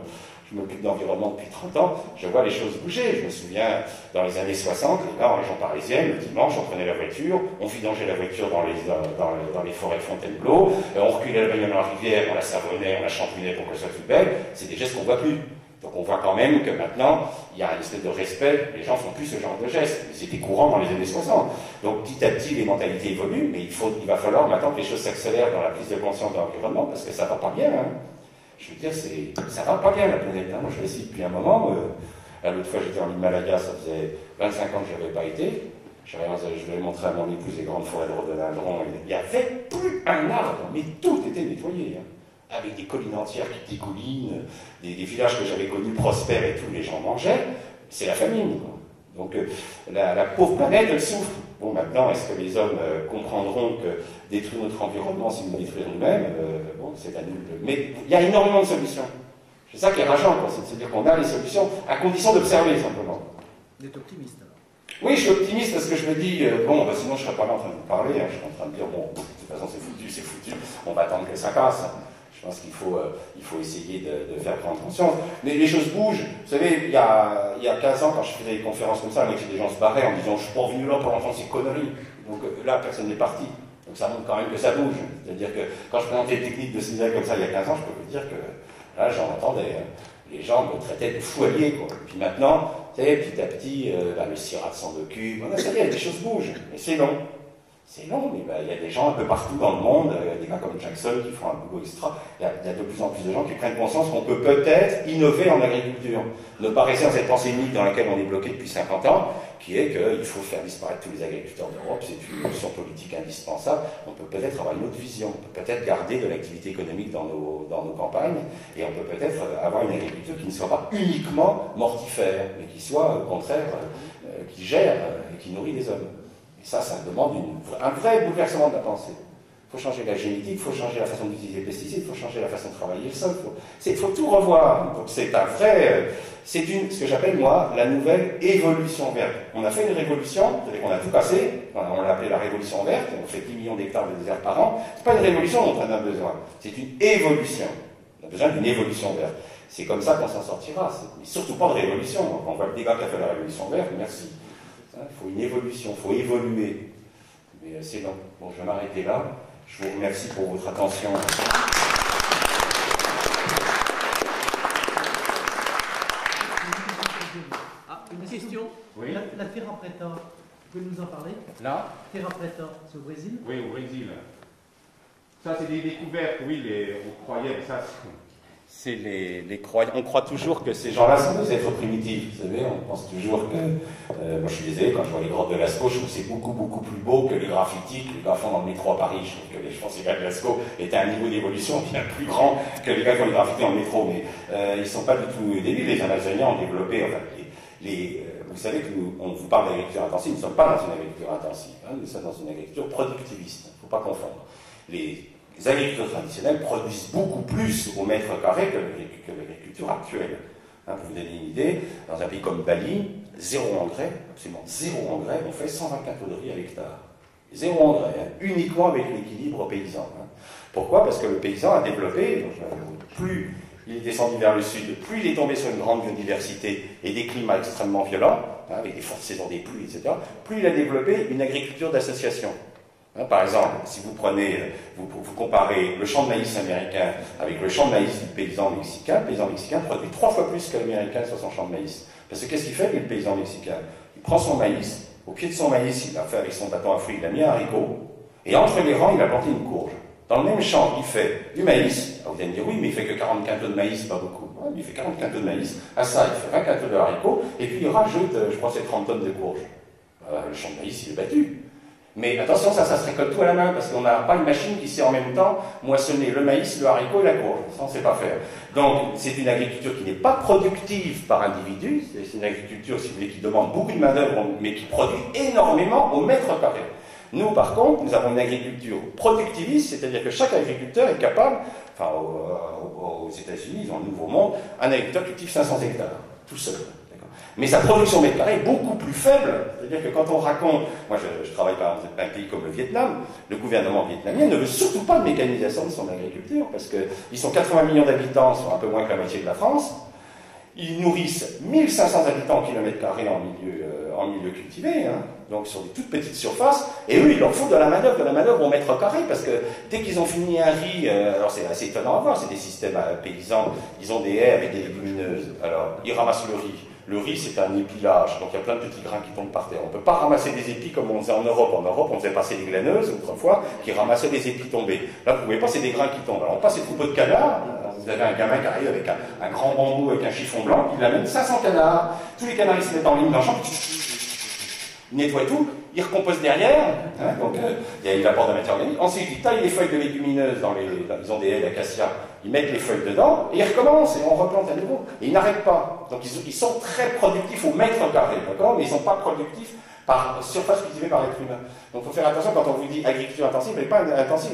je m'occupe d'environnement depuis 30 ans, je vois les choses bouger. Je me souviens, dans les années 60, et là, en région parisienne, le dimanche, on prenait la voiture, on vidangeait la voiture dans les forêts de Fontainebleau, on reculait la bagnole dans la rivière, on la savonnait, on la champouinait pour qu'elle soit plus belle. C'est des gestes qu'on ne voit plus. Donc on voit quand même que maintenant, il y a une espèce de respect, les gens font plus ce genre de gestes. C'était courant dans les années 60. Donc petit à petit, les mentalités évoluent, mais il va falloir maintenant que les choses s'accélèrent dans la prise de conscience de l'environnement, parce que ça va pas bien. Hein. Je veux dire, ça va pas bien la planète. Hein. Moi je l'essaye depuis un moment. L'autre fois j'étais en Himalaya, ça faisait 25 ans que je n'avais pas été. Je vais montrer à mon épouse les grandes forêts de rhododendron. Il n'y avait plus un arbre, mais tout était nettoyé. Hein. Avec des collines entières qui dégoulinent, des villages que j'avais connus prospères et tout, les gens mangeaient, c'est la famine. Quoi. Donc la pauvre planète, elle souffre. Bon, maintenant, est-ce que les hommes comprendront que détruire notre environnement, c'est nous détruire nous-mêmes? Bon, c'est à nous. Mais il y a énormément de solutions. C'est ça qui est rageant, c'est-à-dire qu'on a les solutions à condition d'observer, simplement. Vous êtes optimiste, alors? Oui, je suis optimiste parce que je me dis, bon, sinon je ne serais pas là en train de vous parler, hein, je suis en train de dire, bon, de toute façon, c'est foutu, on va attendre que ça casse. Hein. Je pense qu'il faut essayer de faire prendre conscience. Mais les choses bougent. Vous savez, il y a 15 ans, quand je faisais des conférences comme ça, les gens se barraient en disant « je suis pas venu là pour entendre ces conneries ». Donc là, personne n'est parti. Donc ça montre quand même que ça bouge. C'est-à-dire que quand je présentais des techniques de cinéma comme ça il y a 15 ans, je peux vous dire que là, j'en entendais. Les gens me traitaient de foyer, quoi. Et puis maintenant, vous savez, petit à petit, le sirop de sang de cul, voilà, ça y est, les choses bougent. Mais c'est long. C'est long, mais il y a des gens un peu partout dans le monde, des gars comme Jackson qui font un boulot extra. Il y a de plus en plus de gens qui prennent conscience qu'on peut peut-être innover en agriculture. Ne pas rester dans cette pensée unique dans laquelle on est bloqué depuis 50 ans, qui est qu'il faut faire disparaître tous les agriculteurs d'Europe, c'est une option politique indispensable. On peut peut-être avoir une autre vision, on peut peut-être garder de l'activité économique dans nos campagnes, et on peut peut-être avoir une agriculture qui ne soit pas uniquement mortifère, mais qui soit au contraire, qui gère et qui nourrit les hommes. Ça demande un vrai bouleversement de la pensée. Il faut changer la génétique, il faut changer la façon d'utiliser les pesticides, il faut changer la façon de travailler le sol, il faut tout revoir. Donc c'est un vrai, ce que j'appelle moi la nouvelle évolution verte. On a fait une révolution, c'est-à-dire qu'on a tout cassé, on l'a appelée la révolution verte, on fait 10 millions d'hectares de désert par an. C'est pas une révolution dont on a besoin, c'est une évolution. On a besoin d'une évolution verte. C'est comme ça qu'on s'en sortira, mais surtout pas de révolution. Quand on voit le débat qu'a fait la révolution verte, merci. Il faut une évolution, il faut évoluer. Mais c'est long. Bon, je vais m'arrêter là. Je vous remercie pour votre attention. Ah, une question? Oui. La Terra Preta, vous pouvez nous en parler? Là Terra Preta, c'est au Brésil? Oui, au Brésil. Ça, c'est des découvertes, oui, on croyait, mais ça, c'est les croyants. On croit toujours que ces gens-là sont des êtres primitifs, vous savez, on pense toujours que... moi je suis désolé, quand je vois les grottes de Lascaux, je trouve que c'est beaucoup, beaucoup plus beau que les graffitis, que les graffons dans le métro à Paris. Je trouve que les gens de Lascaux étaient à un niveau d'évolution bien plus grand que les gars qui ont les graffitis dans le métro, mais ils ne sont pas du tout débiles. Les Amazoniens ont développé, enfin, les Vous savez que nous, on vous parle d'agriculture intensive, nous ne sommes pas dans une agriculture intensive, hein, nous sommes dans une agriculture productiviste, il ne faut pas confondre. Les agricultures traditionnelles produisent beaucoup plus au mètre carré que l'agriculture actuelle. Hein, pour vous donner une idée, dans un pays comme Bali, zéro engrais, absolument zéro engrais, on fait 124 de riz à l'hectare. Zéro engrais, hein, uniquement avec l'équilibre paysan. Hein. Pourquoi? Parce que le paysan a développé, plus il est descendu vers le sud, plus il est tombé sur une grande biodiversité et des climats extrêmement violents, hein, avec des fortes saisons des pluies, etc., plus il a développé une agriculture d'association. Hein, par exemple, si vous prenez, vous comparez le champ de maïs américain avec le champ de maïs du paysan mexicain, le paysan mexicain produit 3 fois plus que l'américain sur son champ de maïs. Parce que qu'est-ce qu'il fait, le paysan mexicain? Il prend son maïs, au pied de son maïs, il a fait avec son bâton à fruits, il a mis un haricot, et entre les rangs, il a planté une courge. Dans le même champ, il fait du maïs. Alors, vous allez me dire, oui, mais il ne fait que 40 quintaux de maïs, pas beaucoup. Ouais, il fait 40 quintaux de maïs. À ça, il fait 20 quintaux de haricots, et puis il rajoute, je crois, c'est 30 tonnes de courges. Le champ de maïs, il est battu. Mais attention, ça se récolte tout à la main, parce qu'on n'a pas une machine qui sait en même temps moissonner le maïs, le haricot et la courge. Ça, on ne sait pas faire. Donc, c'est une agriculture qui n'est pas productive par individu. C'est une agriculture, si vous voulez, qui demande beaucoup de main-d'œuvre, mais qui produit énormément au mètre carré. Nous, par contre, nous avons une agriculture productiviste, c'est-à-dire que chaque agriculteur est capable, enfin, aux États-Unis, dans le Nouveau Monde, un agriculteur cultive 500 hectares, tout seul. Mais sa production mètre carré est beaucoup plus faible, c'est-à-dire que quand on raconte, moi je travaille par exemple dans un pays comme le Vietnam, le gouvernement vietnamien ne veut surtout pas de mécanisation de son agriculture, parce qu'ils sont 80 millions d'habitants, sont un peu moins que la moitié de la France. Ils nourrissent 1500 habitants au kilomètre carré en milieu cultivé, hein, donc sur des toutes petites surfaces, et eux, il leur faut de la manœuvre au mètre carré, parce que dès qu'ils ont fini un riz, alors c'est assez étonnant à voir, c'est des systèmes paysans, ils ont des haies avec des légumineuses, alors ils ramassent le riz. Le riz, c'est un épilage, donc il y a plein de petits grains qui tombent par terre. On ne peut pas ramasser des épis comme on faisait en Europe. En Europe, on faisait passer des glaneuses, autrefois, qui ramassaient des épis tombés. Là, vous pouvez passer des grains qui tombent. Alors, on passe les troupeaux de canards. Vous avez un gamin qui arrive avec un grand bambou, avec un chiffon blanc, il amène 500 canards. Tous les canards, ils se mettent en ligne dans le champ. Il nettoie tout, il recompose derrière, hein, donc il apporte de la matière organique. Ensuite, il taille les feuilles de légumineuses dans ils ont des haies d'acacia, ils mettent les feuilles dedans, et ils recommencent, et on replante à nouveau. Et ils n'arrêtent pas. Donc ils sont très productifs au mètre carré, d'accord, mais ils ne sont pas productifs par surface cultivée par l'être humain. Donc il faut faire attention quand on vous dit agriculture intensive, elle n'est pas intensive,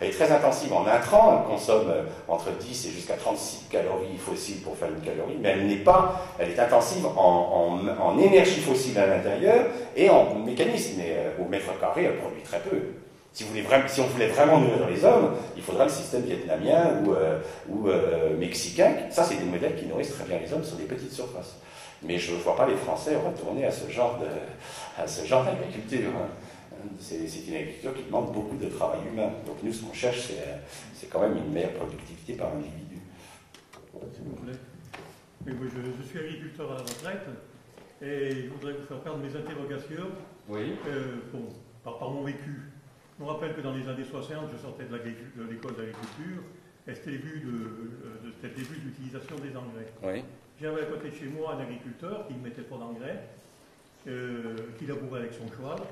elle est très intensive en intrants, elle consomme entre 10 et jusqu'à 36 calories fossiles pour faire une calorie, mais elle est intensive en énergie fossile à l'intérieur et en mécanisme, mais au mètre carré, elle produit très peu. Si on voulait vraiment nourrir les hommes, il faudra le système vietnamien ou mexicain. Ça, c'est des modèles qui nourrissent très bien les hommes sur des petites surfaces. Mais je ne vois pas les Français retourner à ce genre d'agriculture. C'est une agriculture qui demande beaucoup de travail humain. Donc nous, ce qu'on cherche, c'est quand même une meilleure productivité par individu. S'il vous plaît. Oui, moi, je suis agriculteur à la retraite et je voudrais vous faire part de mes interrogations, oui. Par mon vécu. Je me rappelle que dans les années 60, je sortais de l'école d'agriculture et c'était le début de l'utilisation des engrais. Oui. J'avais à côté de chez moi un agriculteur qui ne mettait pas d'engrais, qui labourait avec son cheval.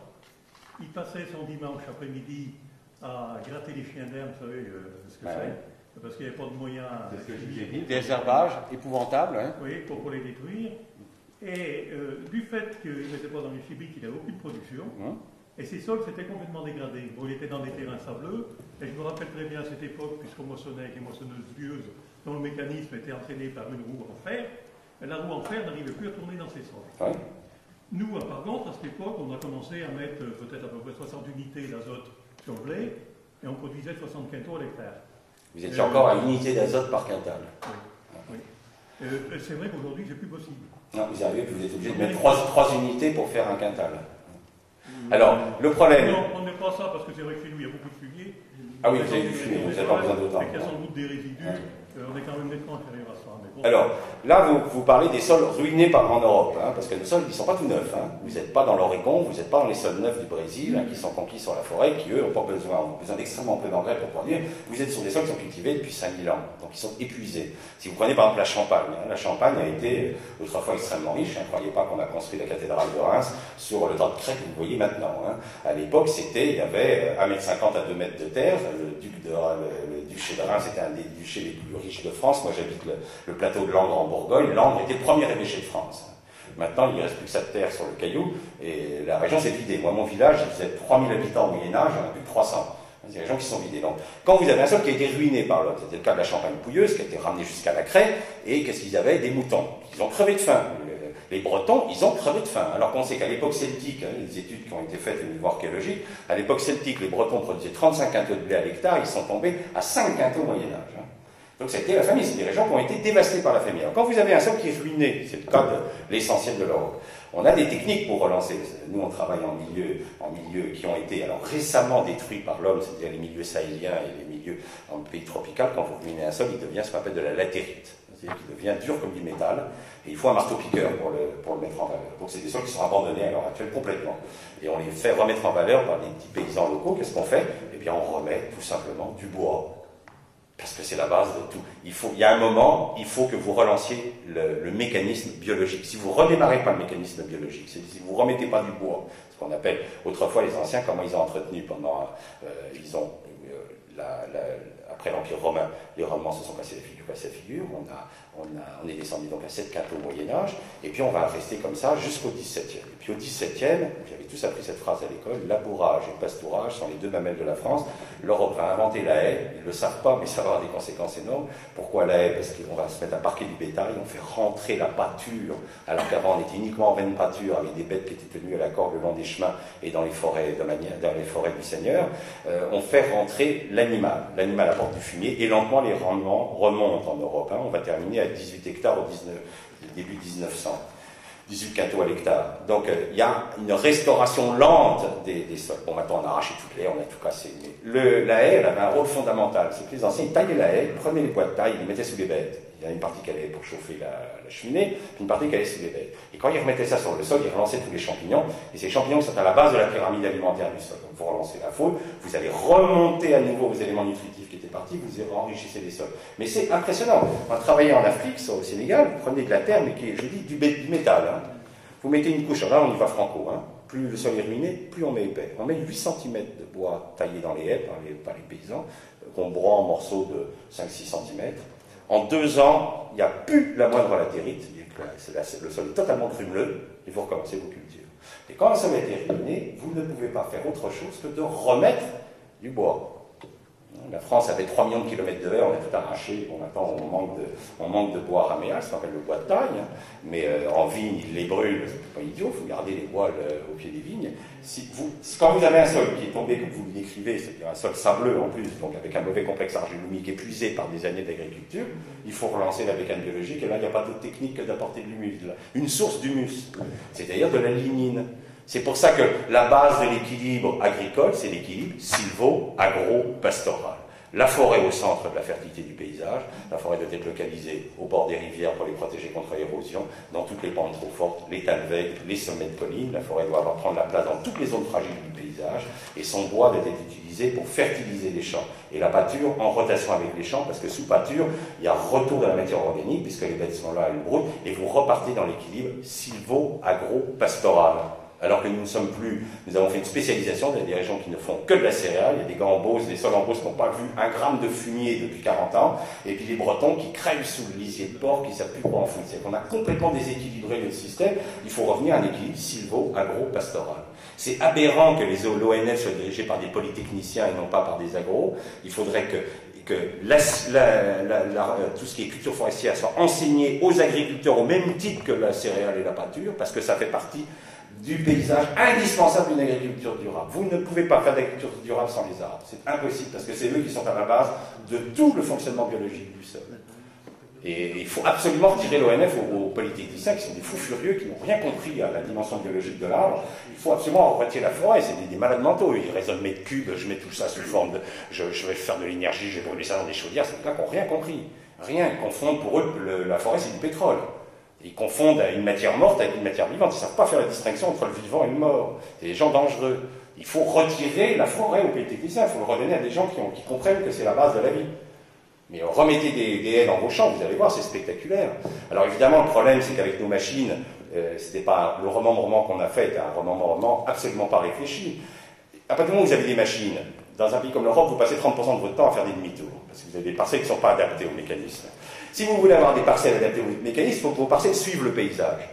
Il passait son dimanche après-midi à gratter les chiens d'herbe, vous savez ce que ouais. C'est, parce qu'il n'y avait pas de moyens. C'est ce que j'ai dit, des herbages épouvantables. Hein. Oui, pour les détruire. Et du fait qu'il ne mettait pas d'engrais chimiques, il n'avait aucune production. Et ses sols s'étaient complètement dégradés. Bon, il était dans des terrains sableux. Et je me rappelle très bien à cette époque, puisqu'on moissonnait avec des moissonneuses vieuses, dont le mécanisme était entraîné par une roue en fer, la roue en fer n'arrivait plus à tourner dans ses sols. Ouais. Nous, par contre, à cette époque, on a commencé à mettre peut-être à peu près 60 unités d'azote sur le blé, et on produisait 60 quintaux à l'hectare. Vous étiez encore à l'unité d'azote par quintal. Oui. Ouais. C'est vrai qu'aujourd'hui, c'est plus possible. Non, vous arrivez, vous êtes obligé de mettre 3 unités pour faire un quintal. Alors, le problème... Non, on n'est pas ça, parce que c'est vrai que chez nous, il y a beaucoup de fumier. Ah oui, vous avez du fumier, vous n'avez pas besoin d'autant. Il y a sans doute des résidus, on est quand même nettement inférieur à ça. Bon. Alors, là, vous parlez des sols ruinés en Europe, hein, parce que nos sols, ils ne sont pas tout neufs. Hein. Vous n'êtes pas dans l'Oregon, vous n'êtes pas dans les sols neufs du Brésil, hein, qui sont conquis sur la forêt, qui, eux, ont besoin d'extrêmement peu d'engrais pour produire. Vous êtes sur des sols qui sont cultivés depuis 5000 ans, donc ils sont épuisés. Si vous prenez, par exemple, la Champagne, hein, la Champagne a été autrefois extrêmement riche. Hein, ne croyez pas qu'on a construit la cathédrale de Reims sur le tas de craie que vous voyez maintenant. Hein. À l'époque, il y avait 1,50 m à 2 mètres de terre. Le duché de Reims était un des duchés les plus riches de France. Moi, j'habite le plateau de Langres en Bourgogne. Langres était le premier évêché de France. Maintenant, il ne reste plus que cette terre sur le caillou et la région s'est vidée. Moi, mon village, il faisait 3000 habitants au Moyen-Âge, il y en a plus de 300. C'est des gens qui sont vidés. Donc, quand vous avez un sol qui a été ruiné par l'autre, c'était le cas de la Champagne pouilleuse qui a été ramenée jusqu'à la craie, et qu'est-ce qu'ils avaient? Des moutons. Ils ont crevé de faim. Les Bretons, ils ont crevé de faim. Alors qu'on sait qu'à l'époque celtique, les études qui ont été faites au niveau archéologique, à l'époque celtique, les Bretons produisaient 35 quintaux de blé à l'hectare, ils sont tombés à 5 quintaux au Moyen-Âge. Donc c'était la famine, c'est des régions qui ont été dévastées par la famine. Alors quand vous avez un sol qui est ruiné, c'est le cas de l'essentiel de l'Europe, on a des techniques pour relancer. Nous on travaille en milieux qui ont été alors récemment détruits par l'homme, c'est-à-dire les milieux sahéliens et les milieux dans le pays tropical. Quand vous ruinez un sol, il devient ce qu'on appelle de la latérite, c'est-à-dire qu'il devient dur comme du métal, et il faut un marteau-piqueur pour le mettre en valeur. Donc c'est des sols qui sont abandonnés à l'heure actuelle complètement. Et on les fait remettre en valeur par les petits paysans locaux. Qu'est-ce qu'on fait? Eh bien on remet tout simplement du bois. Parce que c'est la base de tout. Il y a un moment, il faut que vous relanciez le mécanisme biologique. Si vous redémarrez pas le mécanisme biologique, si vous remettez pas du bois, ce qu'on appelle autrefois les anciens, comment ils ont entretenu pendant, après l'Empire romain, les Romains se sont cassés la figure, on est descendu donc à 7 quintaux au Moyen-Âge, et puis on va rester comme ça jusqu'au 17e. Et puis au 17e, j'avais tous appris cette phrase à l'école, labourage et pastourage sont les deux mamelles de la France. L'Europe a inventé la haie, ils ne le savent pas, mais ça va avoir des conséquences énormes. Pourquoi la haie? Parce qu'on va se mettre à parquer du bétail, on fait rentrer la pâture, alors qu'avant on était uniquement en veine pâture, avec des bêtes qui étaient tenues à la corde le long des chemins et dans les forêts, du Seigneur. On fait rentrer l'animal. L'animal apporte du fumier, et lentement les rendements remontent en Europe. On va terminer à 18 hectares au début 1900, 18 quintaux à l'hectare. Donc il y a une restauration lente des sols. Bon, maintenant on a arraché toute l'haie, on a tout cassé. La haie, elle avait un rôle fondamental. C'est que les anciens, ils taillaient la haie, prenaient les bois de taille, ils les mettaient sous les bêtes. Il y a une partie qu'elle allait pour chauffer la cheminée, puis une partie qu'elle allait sous les bêtes. Et quand ils remettaient ça sur le sol, ils relançaient tous les champignons, et ces champignons sont à la base de la pyramide alimentaire du sol. Donc vous relancez la faune, vous allez remonter à nouveau aux éléments nutritifs qui étaient partis, vous enrichissez les sols. Mais c'est impressionnant. On travaillait en Afrique, au Sénégal, vous prenez de la terre, mais qui est, je dis, du métal. Vous mettez une couche, là on y va franco, plus le sol est ruiné, plus on met épais. On met 8 cm de bois taillé dans les haies par les paysans, qu'on broie en morceaux de 5-6 cm. En 2 ans, il n'y a plus la moindre latérite, le sol est totalement crumeleux, et vous recommencez vos cultures. Et quand le sol a été ruiné, vous ne pouvez pas faire autre chose que de remettre du bois. La France avait 3 millions de kilomètres de haie, on a tout arraché, bon maintenant on manque de bois raméal, ça s'appelle le bois de taille, mais en vigne ils les brûlent, c'est pas idiot, il faut garder les bois au pied des vignes. Quand vous avez un sol qui est tombé, comme vous le décrivez, c'est-à-dire un sol sableux en plus, donc avec un mauvais complexe argilo-humique épuisé par des années d'agriculture, il faut relancer la bécane biologique, et là il n'y a pas d'autre technique que d'apporter de l'humus, une source d'humus, c'est-à-dire de la lignine. C'est pour ça que la base de l'équilibre agricole, c'est l'équilibre silvo-agro-pastoral. La forêt au centre de la fertilité du paysage, la forêt doit être localisée au bord des rivières pour les protéger contre l'érosion, dans toutes les pentes trop fortes, les talvegs, les sommets de collines, la forêt doit avoir prendre la place dans toutes les zones fragiles du paysage, et son bois doit être utilisé pour fertiliser les champs. Et la pâture en rotation avec les champs, parce que sous pâture, il y a retour de la matière organique, puisque les bêtes sont là, elles brouillent, et vous repartez dans l'équilibre silvo-agro-pastoral. Alors que nous ne sommes plus, nous avons fait une spécialisation, il y a des régions qui ne font que de la céréale, il y a des gars en Beauce, des sols en Beauce qui n'ont pas vu un gramme de fumier depuis 40 ans, et puis les Bretons qui crèvent sous le lisier de porc, qui ne savent plus quoi en foutre. C'est qu'on a complètement déséquilibré le système, il faut revenir à un équilibre silvo-agro-pastoral. C'est aberrant que l'ONF soit dirigée par des polytechniciens et non pas par des agros, il faudrait que tout ce qui est culture forestière soit enseigné aux agriculteurs au même titre que la céréale et la pâture, parce que ça fait partie du paysage indispensable d'une agriculture durable. Vous ne pouvez pas faire d'agriculture durable sans les arbres. C'est impossible, parce que c'est eux qui sont à la base de tout le fonctionnement biologique du sol. Et il faut absolument retirer l'ONF aux polytechniciens qui sont des fous furieux, qui n'ont rien compris à la dimension biologique de l'arbre. Il faut absolument retirer la forêt, c'est des malades mentaux. Ils raisonnent mes cubes, je mets tout ça sous forme de... Je vais faire de l'énergie, je vais brûler ça dans des chaudières. C'est des gars qui n'ont rien compris. Rien, ils confondent pour eux, la forêt c'est du pétrole. Ils confondent une matière morte avec une matière vivante. Ils ne savent pas faire la distinction entre le vivant et le mort. C'est des gens dangereux. Il faut retirer la forêt aux polytechniciens. Il faut le redonner à des gens qui comprennent que c'est la base de la vie. Mais remettez des haies dans vos champs, vous allez voir, c'est spectaculaire. Alors évidemment, le problème, c'est qu'avec nos machines, c'était pas le remembrement qu'on a fait, un remembrement absolument pas réfléchi. À partir du moment où vous avez des machines, dans un pays comme l'Europe, vous passez 30% de votre temps à faire des demi-tours, parce que vous avez des parcelles qui ne sont pas adaptées aux mécanismes. Si vous voulez avoir des parcelles adaptées aux mécanismes, il faut que vos parcelles suivent le paysage.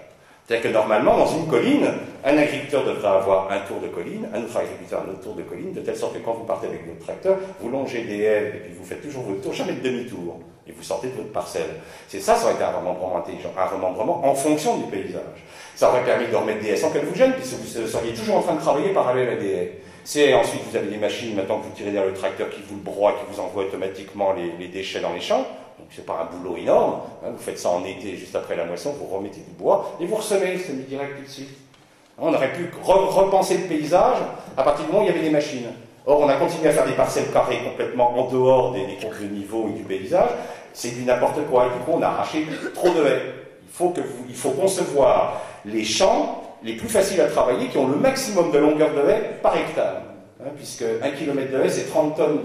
C'est-à-dire que normalement, dans une colline, un agriculteur devrait avoir un tour de colline, un autre agriculteur un autre tour de colline, de telle sorte que quand vous partez avec votre tracteur, vous longez des haies et puis vous faites toujours votre tour, jamais de demi-tour, et vous sortez de votre parcelle. C'est ça, ça aurait été un remembrement intelligent, un remembrement en fonction du paysage. Ça aurait permis de remettre des haies sans qu'elles vous gênent, puisque vous seriez toujours en train de travailler parallèle à des haies. C'est ensuite, vous avez des machines, maintenant que vous tirez derrière le tracteur, qui vous le broie, qui vous envoie automatiquement les déchets dans les champs. Donc c'est pas un boulot énorme, hein, vous faites ça en été, juste après la moisson, vous remettez du bois et vous ressemez semi-direct tout de suite. On aurait pu repenser le paysage à partir du moment où il y avait des machines. Or on a continué à faire des parcelles carrées complètement en dehors des comptes de niveau et du paysage, c'est du n'importe quoi, et du coup on a arraché trop de haies. Il faut concevoir les champs les plus faciles à travailler, qui ont le maximum de longueur de haies par hectare, hein, puisque 1 km de haies c'est 30 tonnes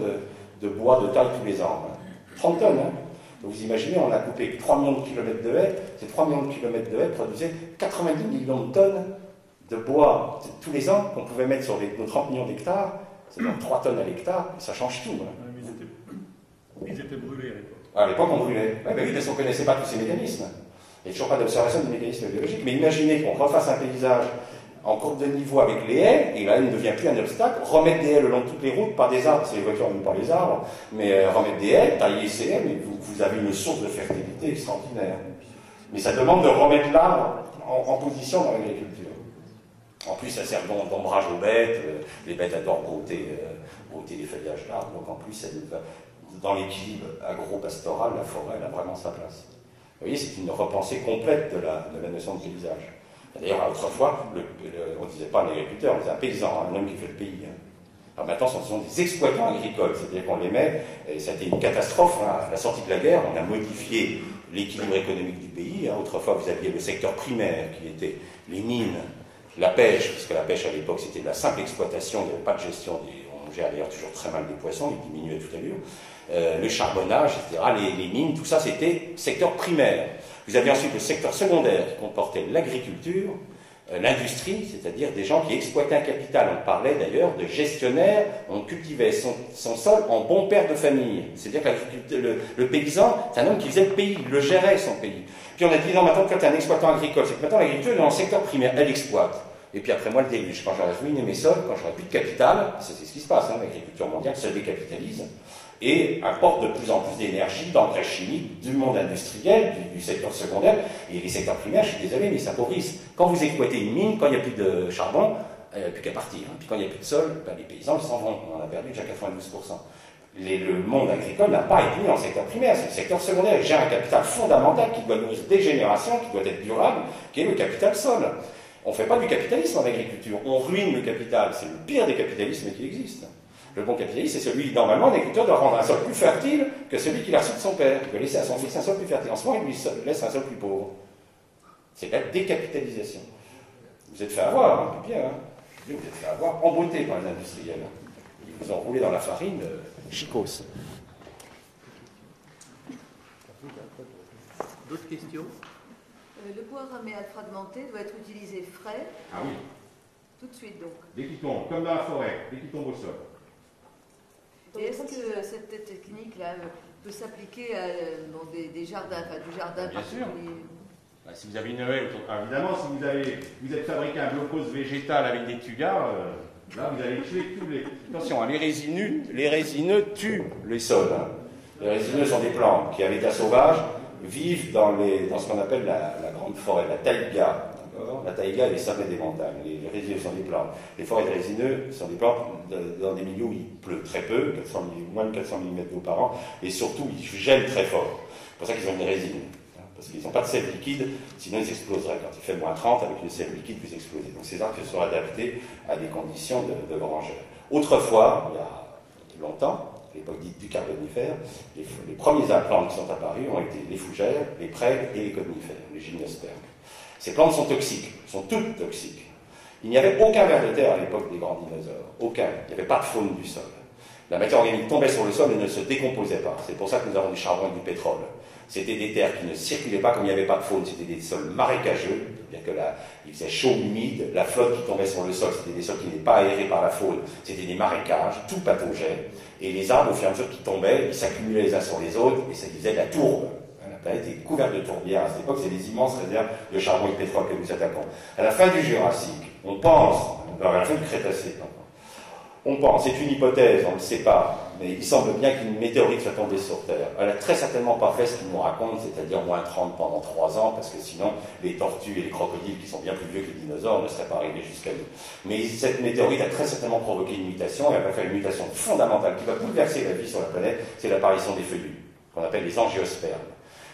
de bois de taille tous les ans. Hein. 30 tonnes, hein. Donc vous imaginez, on a coupé 3 millions de kilomètres de haies, ces 3 millions de kilomètres de haies produisaient 90 millions de tonnes de bois tous les ans qu'on pouvait mettre sur nos 30 millions d'hectares, c'est donc 3 tonnes à l'hectare, ça change tout. Hein. Ils étaient brûlés à l'époque. À l'époque on brûlait, ouais, bah oui, parce qu'on ne connaissait pas tous ces mécanismes. Il n'y a toujours pas d'observation de mécanismes biologiques, mais imaginez qu'on refasse un paysage en courbe de niveau avec les haies, et là, elle ne devient plus un obstacle, remettre des haies le long de toutes les routes, par des arbres, c'est les voitures même par les arbres, mais remettre des haies, tailler ces haies, mais vous avez une source de fertilité extraordinaire. Mais ça demande de remettre l'arbre en position dans l'agriculture. En plus, ça sert d'ombrage aux bêtes, les bêtes adorent brouter les feuillages d'arbres, donc en plus, dans l'équilibre agro-pastoral, la forêt, elle a vraiment sa place. Vous voyez, c'est une repensée complète de la notion de paysage. D'ailleurs, autrefois, on ne disait pas un agriculteur, on disait un paysan, un homme qui fait le pays. Alors maintenant, ce sont des exploitants agricoles, c'est-à-dire qu'on les met, et ça a été une catastrophe, hein, à la sortie de la guerre, on a modifié l'équilibre économique du pays. Hein. Autrefois, vous aviez le secteur primaire, qui était les mines, la pêche, puisque la pêche à l'époque, c'était de la simple exploitation, il n'y avait pas de gestion, on gère d'ailleurs toujours très mal des poissons, ils diminuaient à toute allure, le charbonnage, etc., les mines, tout ça, c'était secteur primaire. Vous avez ensuite le secteur secondaire qui comportait l'agriculture, l'industrie, c'est-à-dire des gens qui exploitaient un capital. On parlait d'ailleurs de gestionnaires, on cultivait son sol en bon père de famille. C'est-à-dire que le paysan, c'est un homme qui faisait le pays, il le gérait son pays. Puis on a dit non, maintenant quand tu es un exploitant agricole, c'est que maintenant l'agriculture est dans le secteur primaire, elle exploite. Et puis après moi le déluge, quand j'aurai ruiné mes sols, quand j'aurai plus de capital, c'est ce qui se passe, hein, l'agriculture mondiale se décapitalise. Et apporte de plus en plus d'énergie, d'engrais chimiques, du monde industriel, du secteur secondaire, et les secteurs primaires, je suis désolé, mais ils s'appauvrissent. Quand vous exploitez une mine, quand il n'y a plus de charbon, il n'y a plus qu'à partir. Puis quand il n'y a plus de sol, ben les paysans s'en vont, on en a perdu déjà 92%. Le monde agricole n'a pas été mis dans le secteur primaire, c'est le secteur secondaire, il gère un capital fondamental qui doit nourrir des générations, qui doit être durable, qui est le capital sol. On ne fait pas du capitalisme en agriculture, on ruine le capital, c'est le pire des capitalismes qui existent. Le bon capitaliste, c'est celui, normalement, un agriculteur doit rendre un sol plus fertile que celui qu'il a reçu de son père. Il doit laisser à son fils un sol plus fertile. En ce moment, il lui laisse un sol plus pauvre. C'est la décapitalisation. Vous êtes fait avoir, hein, bien, hein. Vous êtes fait avoir en beauté par les industriels. Ils vous ont roulé dans la farine, chicos. D'autres questions? Le bois raméal fragmenté doit être utilisé frais. Ah oui. Tout de suite, donc. Dès qu'il tombe, comme dans la forêt, dès qu'il tombe au sol. Est-ce que cette technique-là peut s'appliquer à des jardins, enfin du jardin bien sûr. Bah, si vous avez une haie, évidemment, si vous êtes fabriqué un blocose végétal avec des tugas, là vous allez tuer tous les. Attention, hein, les résineux tuent les sols. Hein. Les résineux sont des plantes qui, à l'état sauvage, vivent dans ce qu'on appelle la grande forêt, la taïga. La taïga et les sommets des montagnes, les résineux sont des plantes. Les forêts de résineux sont des plantes dans des milieux où il pleut très peu, moins de 400 mm d'eau par an, et surtout ils gèlent très fort. C'est pour ça qu'ils ont une résine, hein, parce qu'ils n'ont pas de sel liquide, sinon ils exploseraient. Quand il fait moins 30, avec le sel liquide, vous explosez. Donc ces arbres se sont adaptés à des conditions de orangère. Autrefois, il y a longtemps, à l'époque dite du Carbonifère, les premiers arbres qui sont apparus ont été les fougères, les prêles et les conifères, les gymnospermes. Ces plantes sont toxiques, sont toutes toxiques. Il n'y avait aucun ver de terre à l'époque des grands dinosaures, aucun. Il n'y avait pas de faune du sol. La matière organique tombait sur le sol et ne se décomposait pas. C'est pour ça que nous avons du charbon et du pétrole. C'était des terres qui ne circulaient pas comme il n'y avait pas de faune. C'était des sols marécageux, bien que il faisait chaud, humide. La flotte qui tombait sur le sol, c'était des sols qui n'étaient pas aérés par la faune. C'était des marécages, tout pataugeait. Et les arbres, au fur et à mesure qu'ils tombaient, ils s'accumulaient les uns sur les autres et ça faisait de la tourbe. Voilà. Canada était couvert de tourbières à cette époque, c'est les immenses réserves de charbon et de pétrole que nous attaquons. À la fin du Jurassique, on pense, à la fin du Crétacé, on pense, c'est une hypothèse, on ne le sait pas, mais il semble bien qu'une météorite soit tombée sur Terre. Elle a très certainement pas fait ce qu'ils nous racontent, c'est-à-dire moins 30 pendant 3 ans, parce que sinon, les tortues et les crocodiles, qui sont bien plus vieux que les dinosaures, ne seraient pas arrivés jusqu'à nous. Mais cette météorite a très certainement provoqué une mutation, et elle va faire une mutation fondamentale qui va bouleverser la vie sur la planète, c'est l'apparition des feuillus, qu'on appelle les angiospermes.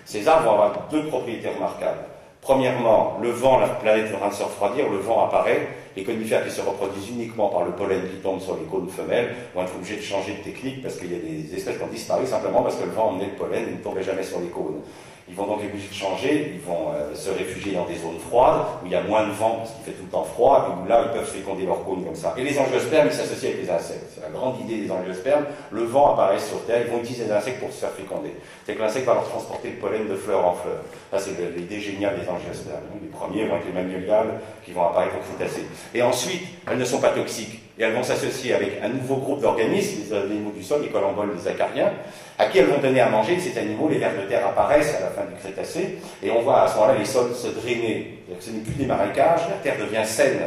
Ces arbres vont avoir deux propriétés remarquables. Premièrement, le vent, la planète est en train de se refroidir, le vent apparaît, les conifères qui se reproduisent uniquement par le pollen qui tombe sur les cônes femelles vont être obligés de changer de technique parce qu'il y a des espèces qui ont disparu simplement parce que le vent emmenait le pollen et ne tombait jamais sur les cônes. Ils vont donc être obligés de changer, ils vont se réfugier dans des zones froides où il y a moins de vent parce qu'il fait tout le temps froid et où là ils peuvent féconder leurs cônes comme ça. Et les angiospermes, ils s'associent avec les insectes. C'est la grande idée des angiospermes, le vent apparaît sur Terre, ils vont utiliser les insectes pour se faire féconder. C'est que l'insecte va leur transporter le pollen de fleur en fleur. Ça c'est l'idée géniale des angiospermes. Les premiers vont être les mammaliales qui vont apparaître au Crétacé. Et ensuite, elles ne sont pas toxiques. Et elles vont s'associer avec un nouveau groupe d'organismes, les animaux du sol, les collemboles, les acariens, à qui elles vont donner à manger. Ces animaux, les vers de terre apparaissent à la fin du Crétacé, et on voit à ce moment-là les sols se drainer. Ce n'est plus des marécages, la terre devient saine,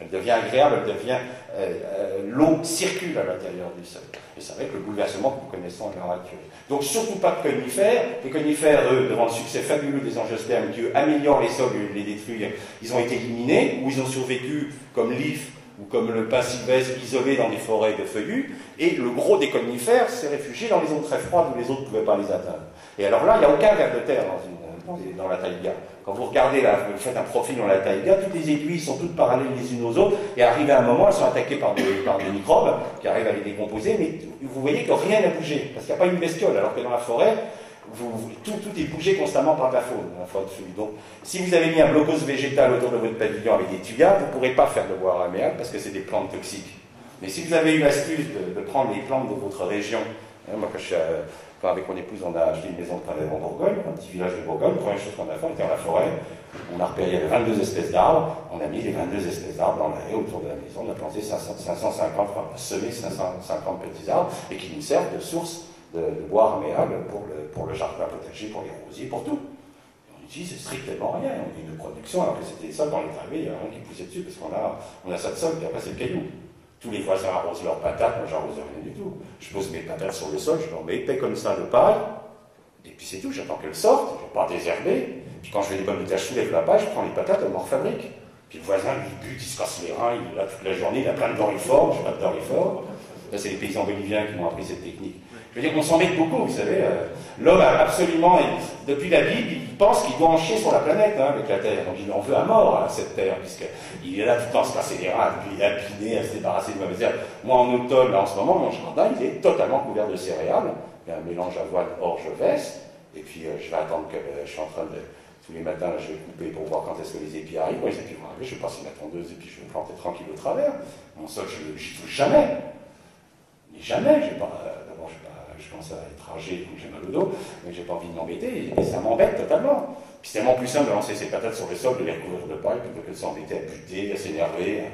elle devient agréable, elle devient... l'eau circule à l'intérieur du sol. Et c'est avec le bouleversement que nous connaissons à l'heure actuelle. Donc surtout pas de conifères. Les conifères, eux, devant le succès fabuleux des angiospermes qui, eux, améliorent les sols, les détruisent, ils ont été éliminés, ou ils ont survécu comme l'if, ou comme le pin sylvestre isolé dans des forêts de feuillus, et le gros des conifères s'est réfugié dans les zones très froides où les autres ne pouvaient pas les atteindre. Et alors là, il n'y a aucun ver de terre dans la taïga. Quand vous regardez, vous faites un profil dans la taïga, toutes les aiguilles sont toutes parallèles les unes aux autres, et arrivé à un moment, elles sont attaquées par des microbes qui arrivent à les décomposer, mais vous voyez que rien n'a bougé, parce qu'il n'y a pas une bestiole, alors que dans la forêt, tout est bougé constamment par la faune feuillue. Donc, si vous avez mis un blocos végétal autour de votre pavillon avec des tuyas, vous ne pourrez pas faire de bois raméal parce que c'est des plantes toxiques. Mais si vous avez eu l'astuce de prendre les plantes de votre région, moi quand je suis avec mon épouse, on a acheté une maison de travail en Bourgogne, un petit village de Bourgogne, la première chose qu'on a fait, on était dans la forêt, on a repéré 22 espèces d'arbres, on a mis les 22 espèces d'arbres dans la haie autour de la maison, on a planté 550 petits arbres et qui nous servent de source de bois raméable pour le jardin potager, pour les rosiers, pour tout. On n'utilise strictement rien, on a une production, alors que c'était ça dans les travées, il n'y a rien qui poussait dessus parce qu'on a ça de sol, puis après c'est le caillou. Tous les voisins arrosent leurs patates, moi j'arrose rien du tout. Je pose mes patates sur le sol, je leur mets épais comme ça de paille, et puis c'est tout, j'attends qu'elles sortent, je ne vais pas désherber, puis quand je fais des bonnes tâches, je soulève la paille, je prends les patates, elles m'en refabriquent. Puis le voisin, il bute, il se casse les reins, il est là toute la journée, il a plein de doryphores, je n'ai pas de doryphores. Là, c'est les paysans boliviens qui m'ont appris cette technique. Je veux dire qu'on s'en met beaucoup, vous savez. L'homme a absolument, depuis la Bible, il pense qu'il doit en chier sur la planète, avec la Terre. Donc il en veut à mort, à cette Terre, puisqu'il est là tout le temps à se casser les reins, à piner, à se débarrasser de mauvaises herbes. Moi, en automne, là, en ce moment, mon jardin, il est totalement couvert de céréales. Il y a un mélange avoine-orge-veste. Et puis, je vais attendre que je suis en train de... Tous les matins, là, je vais couper pour voir quand est-ce que les épis arrivent. Moi, les épis vont arriver, je passe une tondeuse et puis je vais planter tranquille au travers. Mon sol, je touche jamais. Mais jamais, je n'ai pas... Je pense à être âgé, donc j'ai mal au dos, mais j'ai pas envie de m'embêter, et ça m'embête totalement. Puis c'est tellement plus simple de lancer ses patates sur le sol, de les recouvrir de paille, plutôt que de s'embêter à buter, à s'énerver.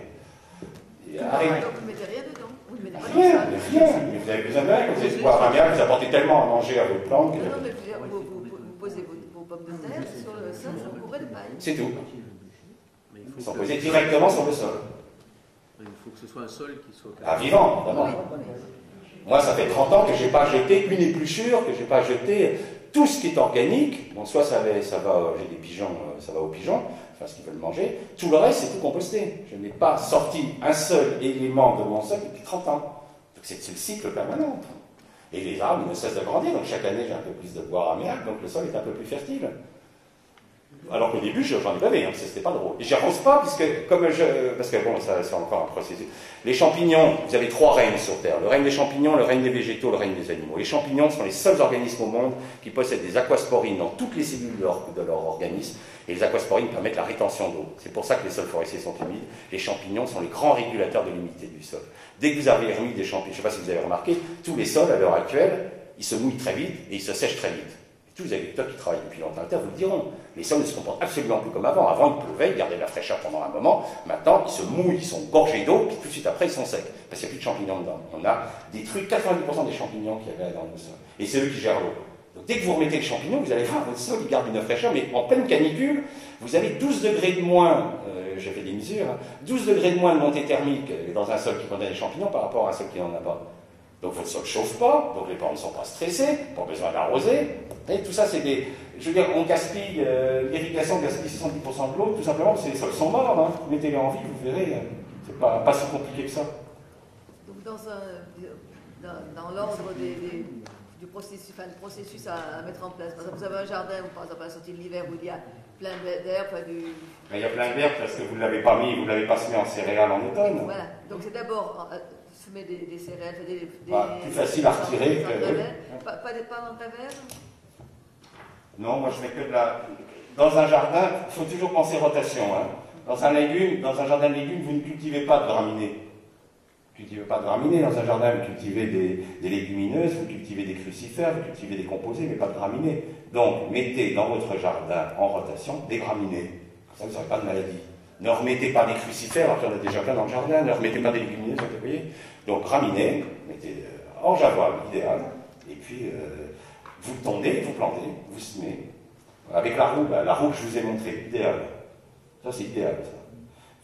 Donc vous ne mettez rien dedans, vous ne mettez pas rien, mais vous avez besoin de rien, vous avez espoir ramial, vous apportez tellement à manger à vos plantes. Non, mais vous posez vos pommes de terre sur le sol, vous couvrez de paille. C'est tout. Vous en posez directement sur le sol. Il faut que ce soit un sol qui soit... Ah, vivant, d'abord. Moi, ça fait 30 ans que je n'ai pas jeté une épluchure, que je n'ai pas jeté tout ce qui est organique. Bon, soit ça va j'ai des pigeons, ça va aux pigeons, enfin ce qu'ils veulent manger. Tout le reste, c'est tout composté. Je n'ai pas sorti un seul élément de mon sol depuis 30 ans. Donc c'est le cycle permanent. Et les arbres ne cessent de grandir, donc chaque année j'ai un peu plus de bois raméable, donc le sol est un peu plus fertile. Alors qu'au début, j'en ai bavé, c'était pas drôle. Et j'arrose pas, puisque, parce que bon, ça c'est encore un processus. Les champignons, vous avez 3 règnes sur Terre. Le règne des champignons, le règne des végétaux, le règne des animaux. Les champignons sont les seuls organismes au monde qui possèdent des aquasporines dans toutes les cellules de leur organisme. Et les aquasporines permettent la rétention d'eau. C'est pour ça que les sols forestiers sont humides. Les champignons sont les grands régulateurs de l'humidité du sol. Dès que vous avez remis des champignons, je sais pas si vous avez remarqué, tous les sols à l'heure actuelle, ils se mouillent très vite et ils se sèchent très vite. Tous les agriculteurs qui travaillent depuis longtemps à la terre vous le diront. Les sols ne se comportent absolument plus comme avant. Avant, il pleuvait, ils gardaient la fraîcheur pendant un moment. Maintenant, ils se mouillent, ils sont gorgés d'eau, puis tout de suite après, ils sont secs. Parce qu'il n'y a plus de champignons dedans. On a détruit 90% des champignons qu'il y avait dans nos sols. Et c'est eux qui gèrent l'eau. Donc dès que vous remettez le champignon, vous allez voir, votre sol il garde une fraîcheur, mais en pleine canicule, vous avez 12 degrés de moins, je fais des mesures, 12 degrés de moins de montée thermique dans un sol qui contient des champignons par rapport à un sol qui n'en a pas. Donc votre sol ne chauffe pas, donc les parents ne sont pas stressés, pas besoin d'arroser. Et tout ça, c'est des... Je veux dire, on gaspille, l'irrigation gaspille 70% de l'eau, tout simplement parce que les sols sont morts. Hein. Mettez-les en vie, vous verrez, c'est pas si compliqué que ça. Donc dans l'ordre du processus, enfin, le processus à mettre en place, par exemple, vous avez un jardin, vous pensez à la sortie de l'hiver où il y a plein d'air, enfin du... Mais il y a plein d'air parce que vous ne l'avez pas mis, vous ne l'avez pas semé en céréales en automne. Donc, voilà, donc c'est d'abord... semer des céréales, plus facile à retirer que... Pas des pains en travers? Non, moi je mets que de la... Dans un jardin, il faut toujours penser rotation. Hein. Dans un jardin de légumes, vous ne cultivez pas de graminées. Vous ne cultivez pas de graminées. Dans un jardin, vous cultivez des légumineuses, vous cultivez des crucifères, vous cultivez des composés, mais pas de graminées. Donc, mettez dans votre jardin, en rotation, des graminées. Comme ça, vous n'aurez pas de maladie. Ne remettez pas des crucifères, alors qu'il y en a déjà plein dans le jardin, ne remettez pas des légumineuses, vous voyez. Donc graminez, mettez orge à voile, idéal, et puis vous tondez, vous plantez, vous semez. Avec la roue que je vous ai montrée, idéal. Ça c'est idéal, ça.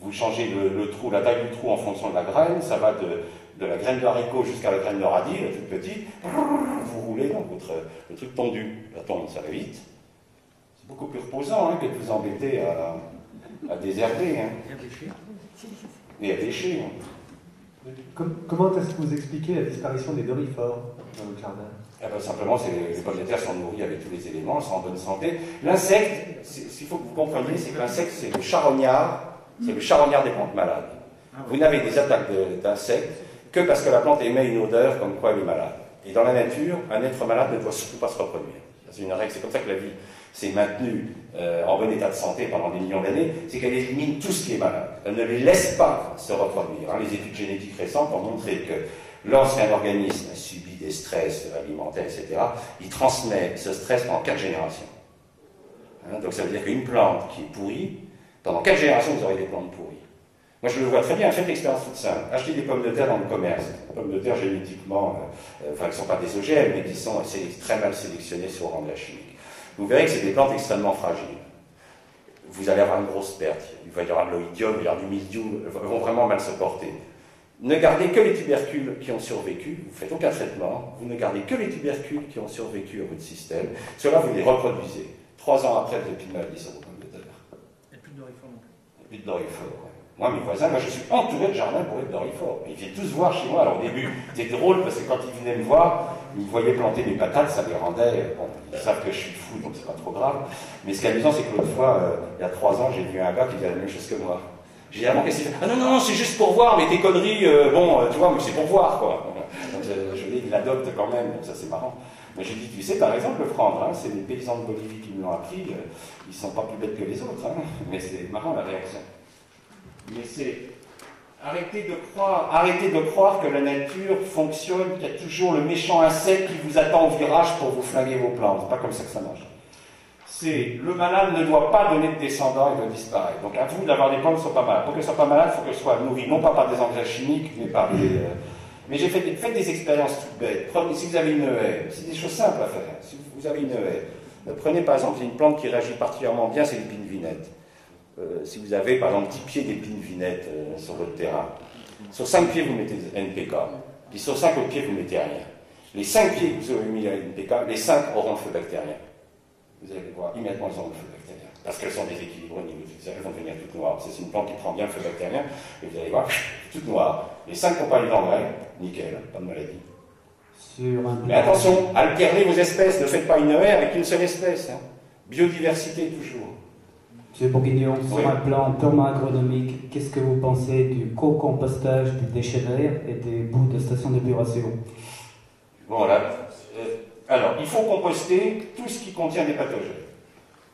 Vous changez le trou, la taille du trou en fonction de la graine, ça va de la graine de haricot jusqu'à la graine de radis, la toute petite, vous roulez dans le truc tendu. La tonde, ça va vite. C'est beaucoup plus reposant hein, que de vous embêter à désherber. Hein. Et à déchirer. Hein. Comment est-ce que vous expliquez la disparition des dorifores dans votre jardin? Simplement, les pommes de terre sont nourries avec tous les éléments, elles sont en bonne santé. L'insecte, ce qu'il faut que vous compreniez, c'est que l'insecte, c'est le charognard, des plantes malades. Vous n'avez des attaques d'insectes que parce que la plante émet une odeur comme quoi elle est malade. Et dans la nature, un être malade ne doit surtout pas se reproduire. C'est une règle, c'est comme ça que la vie s'est maintenue en bon état de santé pendant des millions d'années, c'est qu'elle élimine tout ce qui est malade. Elle ne les laisse pas se reproduire. Hein. Les études génétiques récentes ont montré que lorsqu'un organisme subit des stress alimentaires, etc., il transmet ce stress pendant 4 générations. Hein, donc ça veut dire qu'une plante qui est pourrie, pendant 4 générations, vous aurez des plantes pourries. Moi, je le vois très bien, faites l'expérience toute simple. Achetez des pommes de terre dans le commerce. Les pommes de terre, génétiquement, enfin, elles ne sont pas des OGM, mais qui sont très mal sélectionnées sur le rang de la chimique. Vous verrez que c'est des plantes extrêmement fragiles. Vous allez avoir une grosse perte. Il va y avoir de l'oïdium, il va y avoir du mildiou, elles vont vraiment mal se porter. Ne gardez que les tubercules qui ont survécu, vous ne faites aucun traitement, vous ne gardez que les tubercules qui ont survécu à votre système. Ceux-là, vous les reproduisez. 3 ans après, vous n'avez plus de maladie sur vos pommes de terre. Et plus de dorifores non plus. Et plus de dorifores. Moi, mes voisins, moi, je suis entouré de jardins bourrés de dorifores. Ils viennent tous voir chez moi. Alors, au début, c'était drôle parce que quand ils venaient me voir, ils me voyaient planter des patates, ça les rendait. Bon, ils savent que je suis fou, donc c'est pas trop grave. Mais ce qui est amusant, c'est que l'autre fois, il y a 3 ans, j'ai vu un gars qui faisait la même chose que moi. J'ai dit, ah bon, qu'est-ce qu'il fait? Ah non, non, non, c'est juste pour voir, mais tes conneries, tu vois, mais c'est pour voir, quoi. Donc, je l'ai, il l'adopte quand même, donc ça, c'est marrant. Mais j'ai dit, tu sais, par exemple, le prendre, hein, c'est les paysans de Bolivie qui me l'ont appris, ils sont pas plus bêtes que les autres, hein. Mais c'est marrant la réaction. Mais c'est arrêtez de croire que la nature fonctionne, qu'il y a toujours le méchant insecte qui vous attend au virage pour vous flinguer vos plantes. C'est pas comme ça que ça marche. C'est le malade ne doit pas donner de descendants, il doit disparaître. Donc à vous d'avoir des plantes qui ne sont pas malades. Pour qu'elles ne soient pas malades, il faut qu'elles soient nourries, non pas par des engrais chimiques, mais par des... Mais faites des expériences toutes bêtes. Prenez, si vous avez une haie, c'est des choses simples à faire. Si vous avez une haie, prenez par exemple une plante qui réagit particulièrement bien, c'est l'épine vinette. Si vous avez par exemple 10 pieds d'épines vinettes sur votre terrain, sur 5 pieds vous mettez NPK, puis sur 5 autres pieds vous mettez rien. Les 5 pieds que vous aurez mis à NPK, les 5 auront le feu bactérien. Vous allez voir, immédiatement elles auront le feu bactérien. Parce qu'elles sont déséquilibrées au niveau du... Elles vont devenir toutes noires. C'est une plante qui prend bien le feu bactérien, et vous allez voir, toutes noires. Les 5 qui n'ont pas eu d'engrais, nickel, pas de maladie. Mais attention, alternez vos espèces, ne faites pas une haie avec une seule espèce. Hein. Biodiversité toujours. M. Bourguignon, sur un plan purement agronomique, qu'est-ce que vous pensez du co-compostage des déchets verts et des bouts de stations d'épuration? Voilà. Alors, il faut composter tout ce qui contient des pathogènes.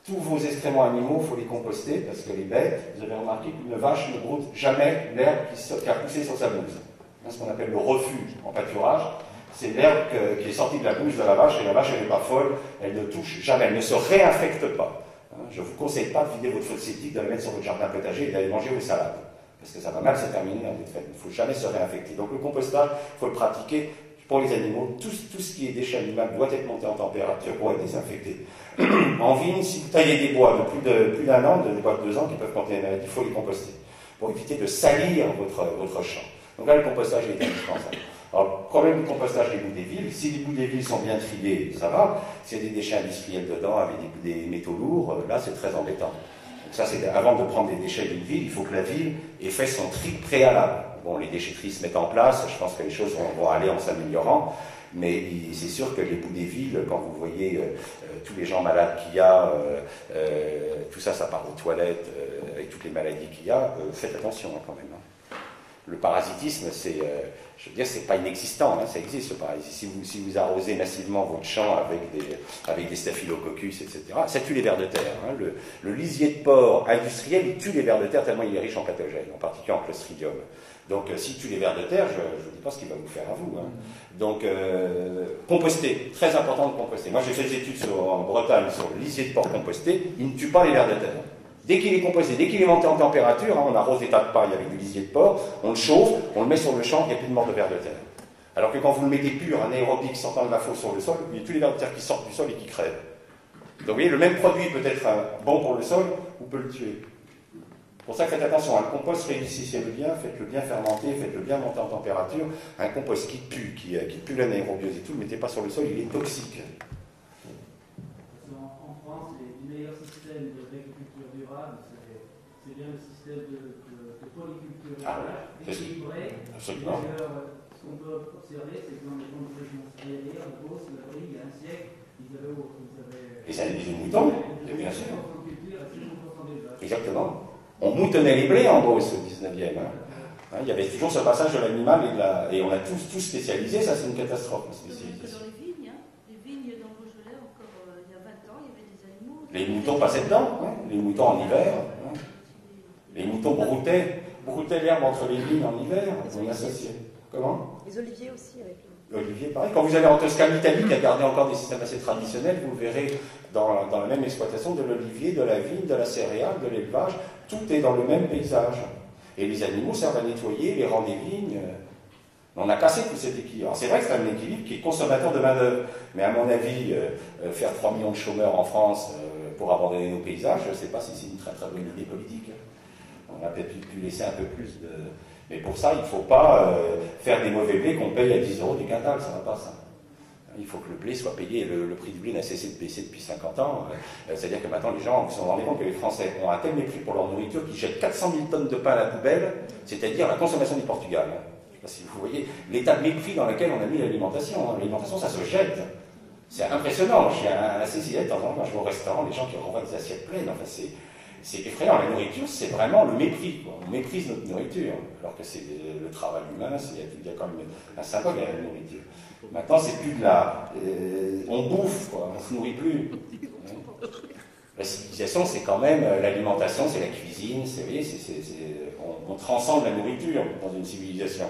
Tous vos excréments animaux, il faut les composter parce que les bêtes, vous avez remarqué qu'une vache ne broute jamais l'herbe qui a poussé sur sa blouse. C'est ce qu'on appelle le refuge en pâturage. C'est l'herbe qui est sortie de la bouche de la vache et la vache, elle n'est pas folle, elle ne touche jamais, elle ne se réinfecte pas. Je ne vous conseille pas de vider votre faute sceptique, de la mettre sur votre jardin potager et d'aller manger vos salades. Parce que ça va mal se terminer dans les fêtes. Il ne faut jamais se réinfecter. Donc le compostage, il faut le pratiquer. pour les animaux, tout ce qui est déchet animal doit être monté en température pour être désinfecté. En vigne, si vous taillez des bois de plus d'un an, des bois de 2 ans qui peuvent porter une maladie, il faut les composter pour éviter de salir votre champ. Donc là, le compostage est indispensable. Alors, le problème du compostage des boues des villes, si les boues des villes sont bien triées, ça va. S'il y a des déchets industriels dedans avec des métaux lourds, là, c'est très embêtant. Donc ça, c'est avant de prendre des déchets d'une ville, il faut que la ville ait fait son tri préalable. Bon, les déchetteries se mettent en place, je pense que les choses vont aller en s'améliorant, mais c'est sûr que les boues des villes, quand vous voyez tous les gens malades qu'il y a, tout ça, ça part aux toilettes, avec toutes les maladies qu'il y a, faites attention hein, quand même. Hein. Le parasitisme, c'est, je veux dire, c'est pas inexistant, hein, ça existe le parasitisme. Si vous arrosez massivement votre champ avec des staphylococcus, etc., ça tue les vers de terre. Hein. Le lisier de porc industriel, il tue les vers de terre tellement il est riche en pathogènes, en particulier en Clostridium. Donc, si tu les vers de terre, je ne dis pas ce qu'il va vous faire à vous. Hein. Donc, composter, très important de composter. Moi, j'ai fait des études en Bretagne sur le lisier de porc composté. Il ne tue pas les vers de terre. Dès qu'il est composté, dès qu'il est monté en température, hein, on arrose des tas de paille avec du lisier de porc, on le chauffe, on le met sur le champ, il n'y a plus de mort de vers de terre. Alors que quand vous le mettez pur, un aérobique sortant de la fosse sur le sol, il y a tous les vers de terre qui sortent du sol et qui crèvent. Donc, vous voyez, le même produit peut être bon pour le sol ou peut le tuer. C'est pour ça que faites attention, un compost réussissez-le bien, faites-le bien fermenter, faites-le bien monter en température. Un compost qui pue, qui pue l'anaérobiose et tout, ne le mettez pas sur le sol, il est toxique. En France, les meilleurs systèmes d'agriculture durable, c'est bien le système de polyculture équilibré. Absolument. D'ailleurs, ce qu'on peut observer, c'est que dans les conditions industrielles, en gros, il y a un siècle, ils avaient... Les animaux de moutons, bien sûr. Exactement. On moutonnait les blés en Beauce au 19e. Hein. Hein, il y avait toujours ce passage de l'animal et on a tous spécialisé, ça c'est une catastrophe. Spécialisation. Dans les vignes dans le Beaujolais, encore il y a 20 ans, il y avait des animaux. Les moutons passaient dedans, hein, les moutons en hiver. Hein. Les moutons broutaient l'herbe entre les vignes en hiver. On associait. Comment ? Les oliviers aussi avec les... Olivier, pareil. Quand vous allez en Toscane, l'Italie, qui a gardé encore des systèmes assez traditionnels, vous verrez dans la même exploitation de l'olivier, de la vigne, de la céréale, de l'élevage, tout est dans le même paysage. Et les animaux servent à nettoyer les rangs des vignes. On a cassé tout cet équilibre. Alors c'est vrai que c'est un équilibre qui est consommateur de main-d'œuvre. Mais à mon avis, faire 3 millions de chômeurs en France pour abandonner nos paysages, je ne sais pas si c'est une très très bonne idée politique. On a peut-être pu laisser un peu plus de... Mais pour ça, il ne faut pas faire des mauvais blés qu'on paye à 10 € du quintal, ça ne va pas ça. Il faut que le blé soit payé, le prix du blé n'a cessé de baisser depuis 50 ans. C'est-à-dire que maintenant, les gens se sont rendus compte que les Français ont un tel mépris pour leur nourriture qu'ils jettent 400 000 tonnes de pain à la poubelle, c'est-à-dire la consommation du Portugal. Je sais pas si vous voyez l'état de mépris dans lequel on a mis l'alimentation. Hein. L'alimentation, ça se jette. C'est impressionnant. J'ai un CCI, quand je vais au restaurant, les gens qui renvoient des assiettes pleines, enfin c'est... C'est effrayant, la nourriture, c'est vraiment le mépris. Quoi. On méprise notre nourriture, alors que c'est le travail humain, il y a quand même un symbole à la nourriture. Maintenant, c'est plus de la... on bouffe, quoi. On ne se nourrit plus. La civilisation, c'est quand même l'alimentation, c'est la cuisine, on transcende la nourriture dans une civilisation.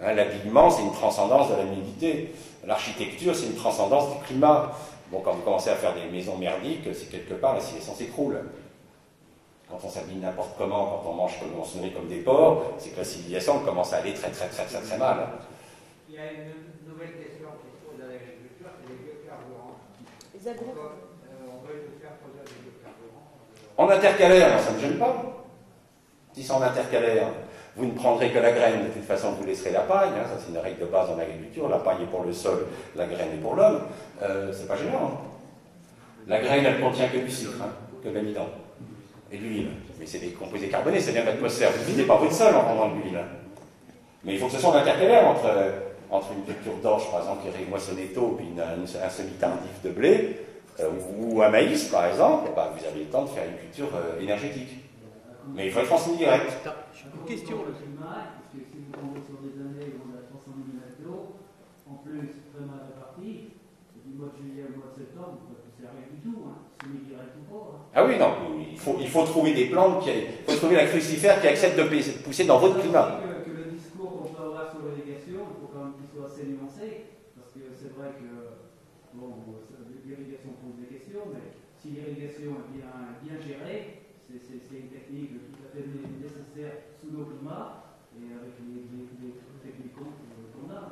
Hein, l'habillement, c'est une transcendance de la nudité. L'architecture, c'est une transcendance du climat. Bon, quand vous commencez à faire des maisons merdiques, c'est quelque part, la civilisation s'écroule. Quand on s'habille n'importe comment, quand on mange comme on se nourrit comme des porcs, c'est que la civilisation commence à aller très très très très très mal. Il y a une nouvelle question qui se pose à l'agriculture, c'est les biocarburants. Les agrocarburants. On veut nous faire produire des biocarburants. En intercalaire, ça ne gêne pas. Si c'est en intercalaire, vous ne prendrez que la graine, de toute façon vous laisserez la paille, hein, ça c'est une règle de base en agriculture, la paille est pour le sol, la graine est pour l'homme, c'est pas gênant. Hein. La graine, elle ne contient que du sucre, hein, que de l'amidon. Et l'huile. Mais c'est des composés carbonés, c'est bien l'atmosphère. Vous ne videz pas votre sol en rendant de l'huile. Mais il faut que ce soit un intercalaire entre une culture d'orge, par exemple, qui est moissonnée tôt, et un semi-tardif de blé, ou un maïs, par exemple, bah, vous avez le temps de faire une culture énergétique. Mais il faut être en semi-direct. Une question. Parce que si vous tombez sur des années où on a 300 000 hectares, en plus, très mal répartis, du mois de juillet au mois de septembre, ça ne sert à rien du tout. Semi-direct ou pas. Ah oui, non. Il faut trouver des plantes, il faut trouver la crucifère qui accepte de pousser dans votre climat. Que le discours qu'on peut avoir sur l'irrigation, il faut quand même qu'il soit assez nuancé, parce que c'est vrai que bon, l'irrigation pose des questions, mais si l'irrigation est bien gérée, c'est une technique tout à fait nécessaire sous nos climats et avec les techniques qu'on a.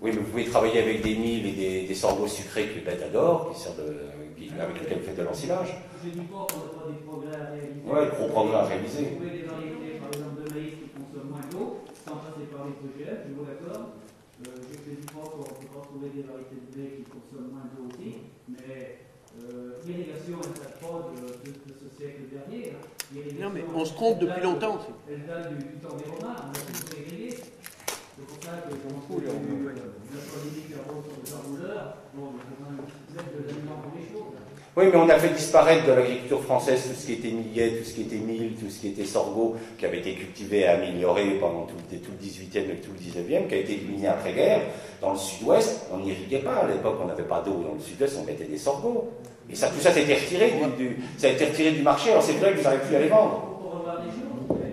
Oui, mais vous pouvez travailler avec des milles et des sorgho sucrés qui pètent à d'or, avec lesquels vous faites de l'ensilage. Je ne dis pas qu'on n'a pas des progrès à réaliser. Oui, des gros progrès à réaliser. Vous pouvez des variétés, par exemple, de maïs qui consomment moins d'eau, sans passer par les OGM, je vous l'accorde. Je ne dis pas qu'on ne peut pas trouver des variétés de blé qui consomment moins d'eau aussi, mais l'irrigation, elle ne date pas de ce siècle dernier. Hein. Non, mais on se trompe depuis longtemps. Elle date du temps des Romains, on a tous réglé. C'est pour ça que dans le oui, mais on a fait disparaître de l'agriculture française tout ce qui était millet, tout ce qui était mil, tout ce qui était sorgho, qui avait été cultivé et amélioré pendant tout le 18e et tout le 19e, qui a été éliminé après-guerre. Dans le sud-ouest, on n'irriguait pas. À l'époque, on n'avait pas d'eau. Dans le sud-ouest, on mettait des sorgho. Et ça, tout ça, ça a été retiré du marché. Alors c'est vrai que j'arrive plus à les vendre. Et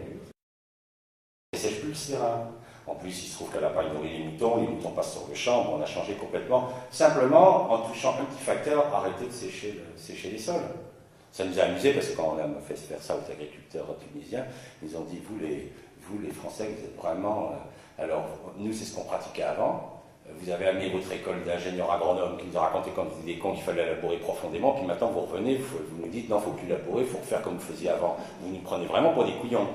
ça sèche plus le terrain. En plus, il se trouve qu'à la paille nourrit les moutons passent sur le champ, on a changé complètement. Simplement, en touchant un petit facteur, arrêter de sécher les sols. Ça nous a amusé parce que quand on a fait faire ça aux agriculteurs tunisiens, ils ont dit, vous les Français, vous êtes vraiment... Alors, nous, c'est ce qu'on pratiquait avant. Vous avez amené votre école d'ingénieurs agronomes qui nous a raconté quand vous étiez cons qu'il fallait labourer profondément, puis maintenant vous revenez, vous nous dites non, il ne faut plus labourer, il faut refaire comme vous faisiez avant. Vous nous prenez vraiment pour des couillons.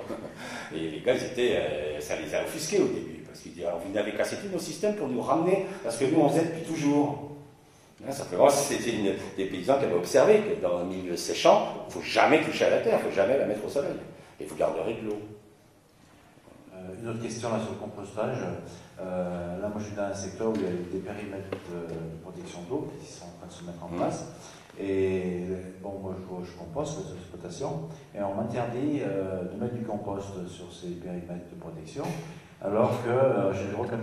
Et les gars, ça les a offusqués au début, parce qu'ils disaient alors vous n'avez cassé tous nos systèmes pour nous ramener à ce que nous on faisait depuis toujours. Hein, simplement, c'était des paysans qui avaient observé que dans un milieu séchant, il ne faut jamais toucher à la terre, il ne faut jamais la mettre au soleil. Et vous garderez de l'eau. Une autre question là sur le compostage. Là, moi, je suis dans un secteur où il y a des périmètres de protection d'eau qui sont en train de se mettre en place. Et bon, moi, je composte les exploitations et on m'interdit de mettre du compost sur ces périmètres de protection, alors que j'ai le droit de le.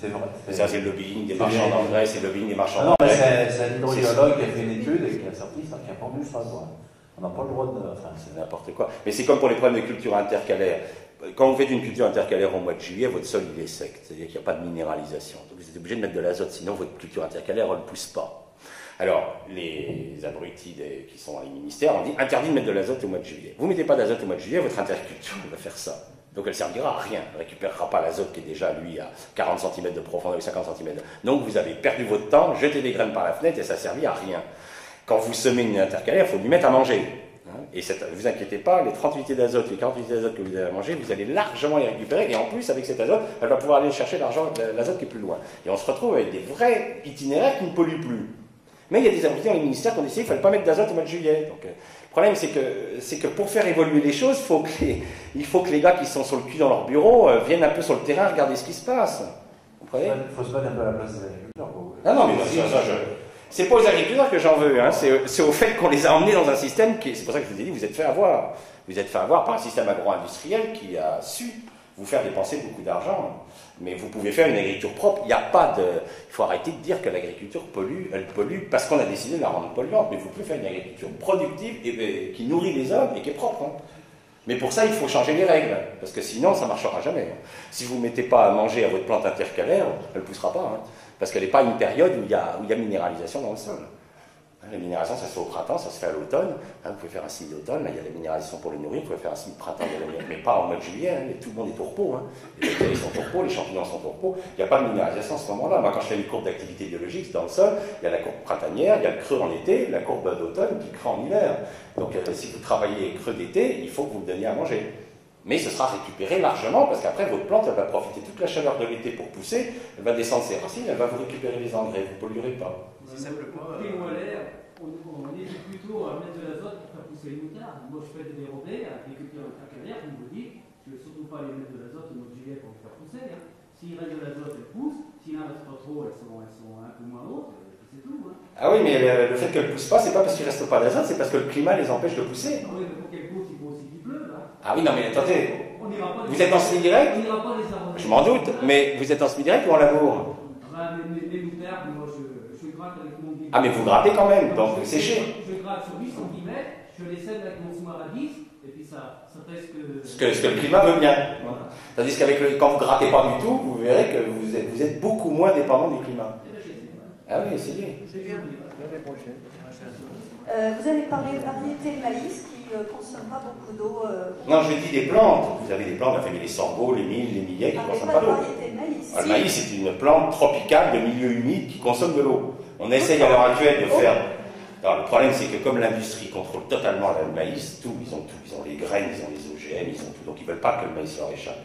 C'est vrai. Ça, c'est le lobbying des marchands d'engrais, c'est le lobbying des marchands d'engrais. Non, mais c'est un hydrologue qui a fait une étude et qui a sorti ça, qui a pendu ça, quoi. On n'a pas le droit de... Enfin, c'est n'importe quoi. Mais c'est comme pour les problèmes de culture intercalaire. Quand vous faites une culture intercalaire au mois de juillet, votre sol, il est sec. C'est-à-dire qu'il n'y a pas de minéralisation. Donc, vous êtes obligé de mettre de l'azote, sinon votre culture intercalaire, elle ne pousse pas. Alors, les abrutis qui sont dans les ministères ont dit « interdit de mettre de l'azote au mois de juillet ». Vous ne mettez pas d'azote au mois de juillet, votre interculture va faire ça. Donc, elle ne servira à rien. Elle ne récupérera pas l'azote qui est déjà, lui, à 40 cm de profondeur ou 50 cm. Donc, vous avez perdu votre temps, jetez des graines par la fenêtre et ça ne servit à rien. Quand vous semez une intercalaire, il faut lui mettre à manger. Et ne vous inquiétez pas, les 30 unités d'azote, les 40 unités d'azote que vous avez à manger, vous allez largement les récupérer. Et en plus, avec cet azote, elle va pouvoir aller chercher l'azote qui est plus loin. Et on se retrouve avec des vrais itinéraires qui ne polluent plus. Mais il y a des habitants dans les ministères qui ont décidé qu'il ne fallait pas mettre d'azote au mois de juillet. Donc, le problème, c'est que pour faire évoluer les choses, il faut que les gars qui sont sur le cul dans leur bureau viennent un peu sur le terrain regarder ce qui se passe. Vous comprenez ? Il faut se mettre un peu à la place des agriculteurs. Non, non, mais ça, c'est pas aux agriculteurs que j'en veux, hein. C'est au fait qu'on les a emmenés dans un système qui... C'est pour ça que je vous ai dit, vous êtes fait avoir. Vous êtes fait avoir par un système agro-industriel qui a su vous faire dépenser beaucoup d'argent. Mais vous pouvez faire une agriculture propre. Il faut arrêter de dire que l'agriculture pollue, elle pollue parce qu'on a décidé de la rendre polluante. Mais vous pouvez faire une agriculture productive et qui nourrit les hommes et qui est propre. Hein. Mais pour ça, il faut changer les règles. Parce que sinon, ça ne marchera jamais. Hein. Si vous ne mettez pas à manger à votre plante intercalaire, elle ne poussera pas. Hein. Parce qu'elle n'est pas une période où il y a minéralisation dans le sol. La minéralisation, ça se fait au printemps, ça se fait à l'automne. Vous pouvez faire un cycle d'automne, il y a la minéralisation pour le nourrir, vous pouvez faire un cycle de printemps, mais pas en mois de juillet, hein, tout le monde est au repos. Hein. Les bactéries sont au repos, les champignons sont au repos, il n'y a pas de minéralisation à ce moment-là. Moi, quand je fais une courbe d'activité biologique dans le sol, il y a la courbe printanière, il y a le creux en été, la courbe d'automne qui crée en hiver. Donc si vous travaillez creux d'été, il faut que vous me donniez à manger. Mais ce sera récupéré largement parce qu'après votre plante elle va profiter toute la chaleur de l'été pour pousser, elle va descendre ses racines, elle va vous récupérer les engrais, vous ne polluerez pas. C'est simplement. On est plutôt à mettre de l'azote pour faire pousser les moutards. Moi je fais des dérobés, agriculteurs intercalaires, vous me dites, je ne vais surtout pas aller mettre de l'azote au mois de juillet pour faire pousser. Hein. S'il reste de l'azote, elles poussent, s'il n'en reste pas trop, elles sont un peu moins hautes, c'est tout. Hein. Ah oui, mais le fait qu'elles ne poussent pas, c'est pas parce qu'il ne reste pas d'azote, c'est parce que le climat les empêche de pousser. Oui, mais pour qu'elles poussent, il faut aussi qu'il pleuve. Ah oui, non, mais attendez, vous êtes en semi-direct? Je m'en doute, mais vous êtes en semi-direct ou en labour? Ah, mais vous grattez quand même, donc vous séchez. Je gratte sur 800 mm, je les sème avec mon sous-marin à 10, et puis ça reste que... Ce que le climat veut bien. Tandis qu'avec quand vous ne grattez pas du tout, vous verrez que vous êtes beaucoup moins dépendant du climat. Ah oui, essayez. Vous avez parlé de variété de maïs qui... qui ne consomment pas beaucoup d'eau. Non, je dis des plantes. Vous avez des plantes, on a fait les sorgho, les milles, les millets, qui ne consomment pas d'eau. Le maïs est une plante tropicale de milieu humide qui consomme de l'eau. On essaye à l'heure actuelle de faire... Non, le problème, c'est que comme l'industrie contrôle totalement le maïs, tout, ils ont les graines, ils ont les OGM, ils ont tout. Donc ils ne veulent pas que le maïs leur échappe.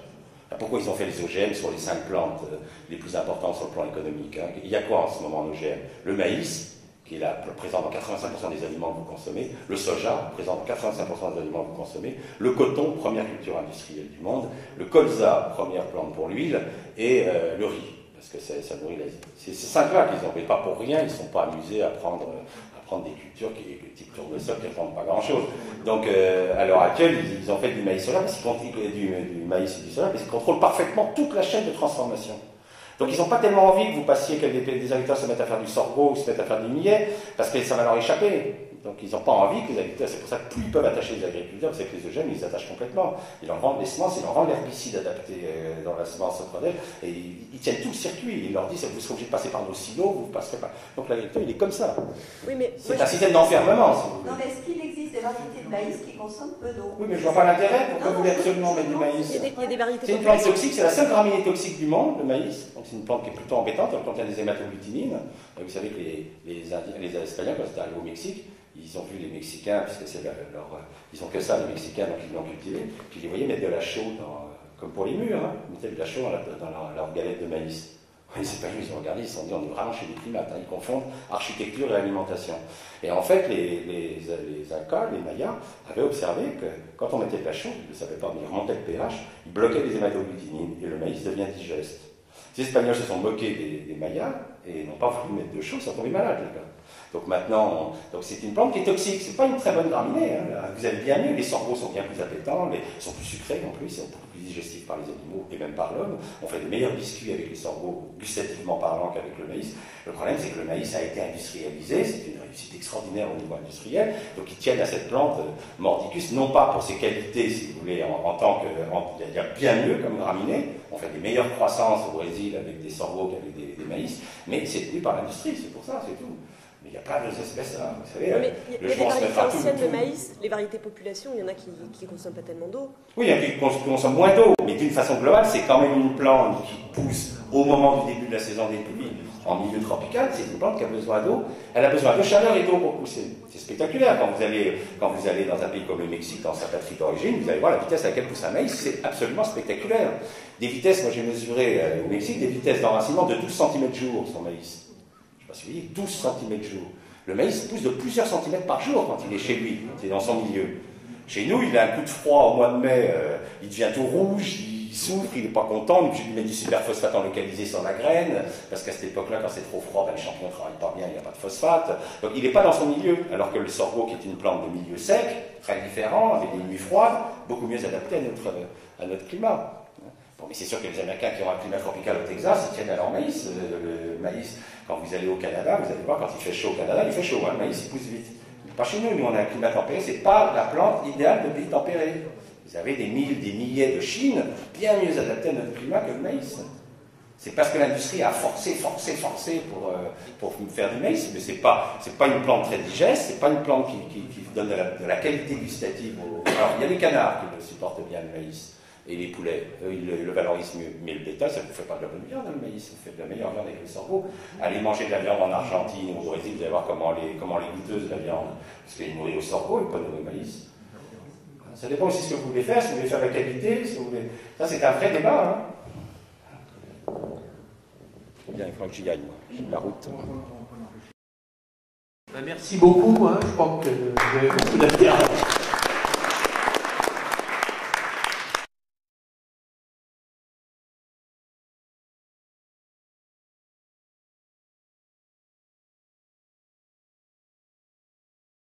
Alors, pourquoi ils ont fait les OGM sur les 5 plantes les plus importantes sur le plan économique, hein? Il y a quoi en ce moment en OGM? Le maïs, qui est là, présent dans 85% des aliments que vous consommez, le soja, présent dans 85% des aliments que vous consommez, le coton, première culture industrielle du monde, le colza, première plante pour l'huile, et le riz, parce que ça nourrit l'Asie. C'est ces 5-là qu'ils ont, mais pas pour rien, ils ne sont pas amusés à prendre... des cultures qui, le type tournesol, qui ne rendent pas grand-chose. Donc, à l'heure actuelle, ils ont fait du maïs soja, parce du maïs et du soja, parce qu'ils contrôlent parfaitement toute la chaîne de transformation. Donc, ils n'ont pas tellement envie que vous passiez que des agriculteurs se mettent à faire du sorgho ou se mettent à faire du millet, parce que ça va leur échapper. Donc, ils n'ont pas envie que les agriculteurs... C'est pour ça que plus ils peuvent attacher les agriculteurs, c'est que les OGM, ils les attachent complètement. Ils leur vendent les semences, ils leur rendent l'herbicide adapté dans la semence prenelle, et ils tiennent tout le circuit. Ils leur disent, vous serez obligé de passer par nos silos, vous ne passerez pas. Donc, l'agriculteur, il est comme ça. Oui, c'est un système d'enfermement, si vous voulez. Non, mais est-ce qu'il existe des variétés de maïs qui consomment peu d'eau? Oui, mais je ne vois pas l'intérêt. Pourquoi vous voulez absolument mettre du maïs? Il y a des variétés. C'est une plante toxique, c'est la seule graminée toxique du monde, le maïs. Donc, c'est une plante qui est plutôt embêtante, elle contient des hématobutinines. Vous savez que les Espagnols, quand ils étaient allés au Mexique, ils ont vu les Mexicains, puisque c'est leur... Ils ont que ça, les Mexicains, donc ils l'ont cultivé. Puis ils les voyaient mettre de la chaux, comme pour les murs, hein. Ils mettaient de la chaux dans leur galette de maïs. Ils s'est pas juste regardé, ils se sont dit, on est vraiment chez les primates, hein. Ils confondent architecture et alimentation. Et en fait, les Incas, les Mayas, avaient observé que quand on mettait de la chaux, ils ne le savaient pas, mais ils remontaient le pH, ils bloquaient les hématobutinines, et le maïs devient digeste. Les Espagnols se sont moqués des Mayas, et n'ont pas voulu mettre de chaux, ils sont tombés malades, les gars. Donc maintenant, c'est une plante qui est toxique, c'est pas une très bonne graminée, hein. Vous avez bien mieux, les sorgho sont bien plus appétants, mais sont plus sucrés en plus, sont beaucoup plus digestifs par les animaux et même par l'homme. On fait de meilleurs biscuits avec les sorgho, gustativement parlant, qu'avec le maïs. Le problème, c'est que le maïs a été industrialisé, c'est une réussite extraordinaire au niveau industriel, donc ils tiennent à cette plante mordicus, non pas pour ses qualités, si vous voulez, en tant que... Il y a bien mieux comme graminée, on fait des meilleures croissances au Brésil avec des sorgho qu'avec des maïs, mais c'est tenu par l'industrie, c'est pour ça, c'est tout. Il y a plein d'autres espèces, hein. Vous savez, le chou, on se mettra tout. Les variétés anciennes de maïs, les variétés population, il y en a qui ne consomment pas tellement d'eau. Oui, il y en a qui consomment moins d'eau, mais d'une façon globale, c'est quand même une plante qui pousse au moment du début de la saison des pluies en milieu tropical. C'est une plante qui a besoin d'eau. Elle a besoin de chaleur et d'eau pour pousser. C'est spectaculaire. Quand vous allez dans un pays comme le Mexique, dans sa patrie d'origine, vous allez voir la vitesse à laquelle pousse un maïs. C'est absolument spectaculaire. Des vitesses, moi j'ai mesuré au Mexique, des vitesses d'enracinement de 12 cm/jour sur maïs. 12 cm/jour. Le maïs pousse de plusieurs centimètres par jour quand il est chez lui, quand il est dans son milieu. Chez nous, il a un coup de froid au mois de mai, il devient tout rouge, il souffre, il n'est pas content, puis il met du superphosphate en localisé sur la graine, parce qu'à cette époque-là, quand c'est trop froid, ben, le champignon ne travaille pas bien, il n'y a pas de phosphate. Donc il n'est pas dans son milieu, alors que le sorgho, qui est une plante de milieu sec, très différent, avec des nuits froides, beaucoup mieux adaptée à notre climat. Bon, mais c'est sûr que les Américains qui ont un climat tropical au Texas, ils tiennent à leur maïs. Le maïs, quand vous allez au Canada, vous allez voir, quand il fait chaud au Canada, il fait chaud, hein, le maïs il pousse vite. Mais pas chez nous, nous on a un climat tempéré, c'est pas la plante idéale de pays tempéré. Vous avez des milles, des millets de Chine, bien mieux adaptés à notre climat que le maïs. C'est parce que l'industrie a forcé pour faire du maïs, mais c'est pas une plante très digeste, c'est pas une plante qui donne de la qualité gustative. Alors il y a les canards qui le supportent bien, le maïs. Et les poulets, eux, ils le valorisent mieux. Mais le bétail, ça ne vous fait pas de la bonne viande, le maïs. Vous faites de la meilleure viande avec le sorgho. Allez manger de la viande en Argentine ou au Brésil, vous allez voir comment les goûteuses, la viande. Parce qu'ils nourrissent au sorgho et pas au maïs. Ça dépend aussi de ce que vous voulez faire, si vous voulez faire de la qualité, si vous voulez... Ça, c'est un vrai débat, hein. Bien, il faudra que j'y aille, moi. J'ai de la route. Merci beaucoup, hein. Je crois que vous avez beaucoup d'intérêt.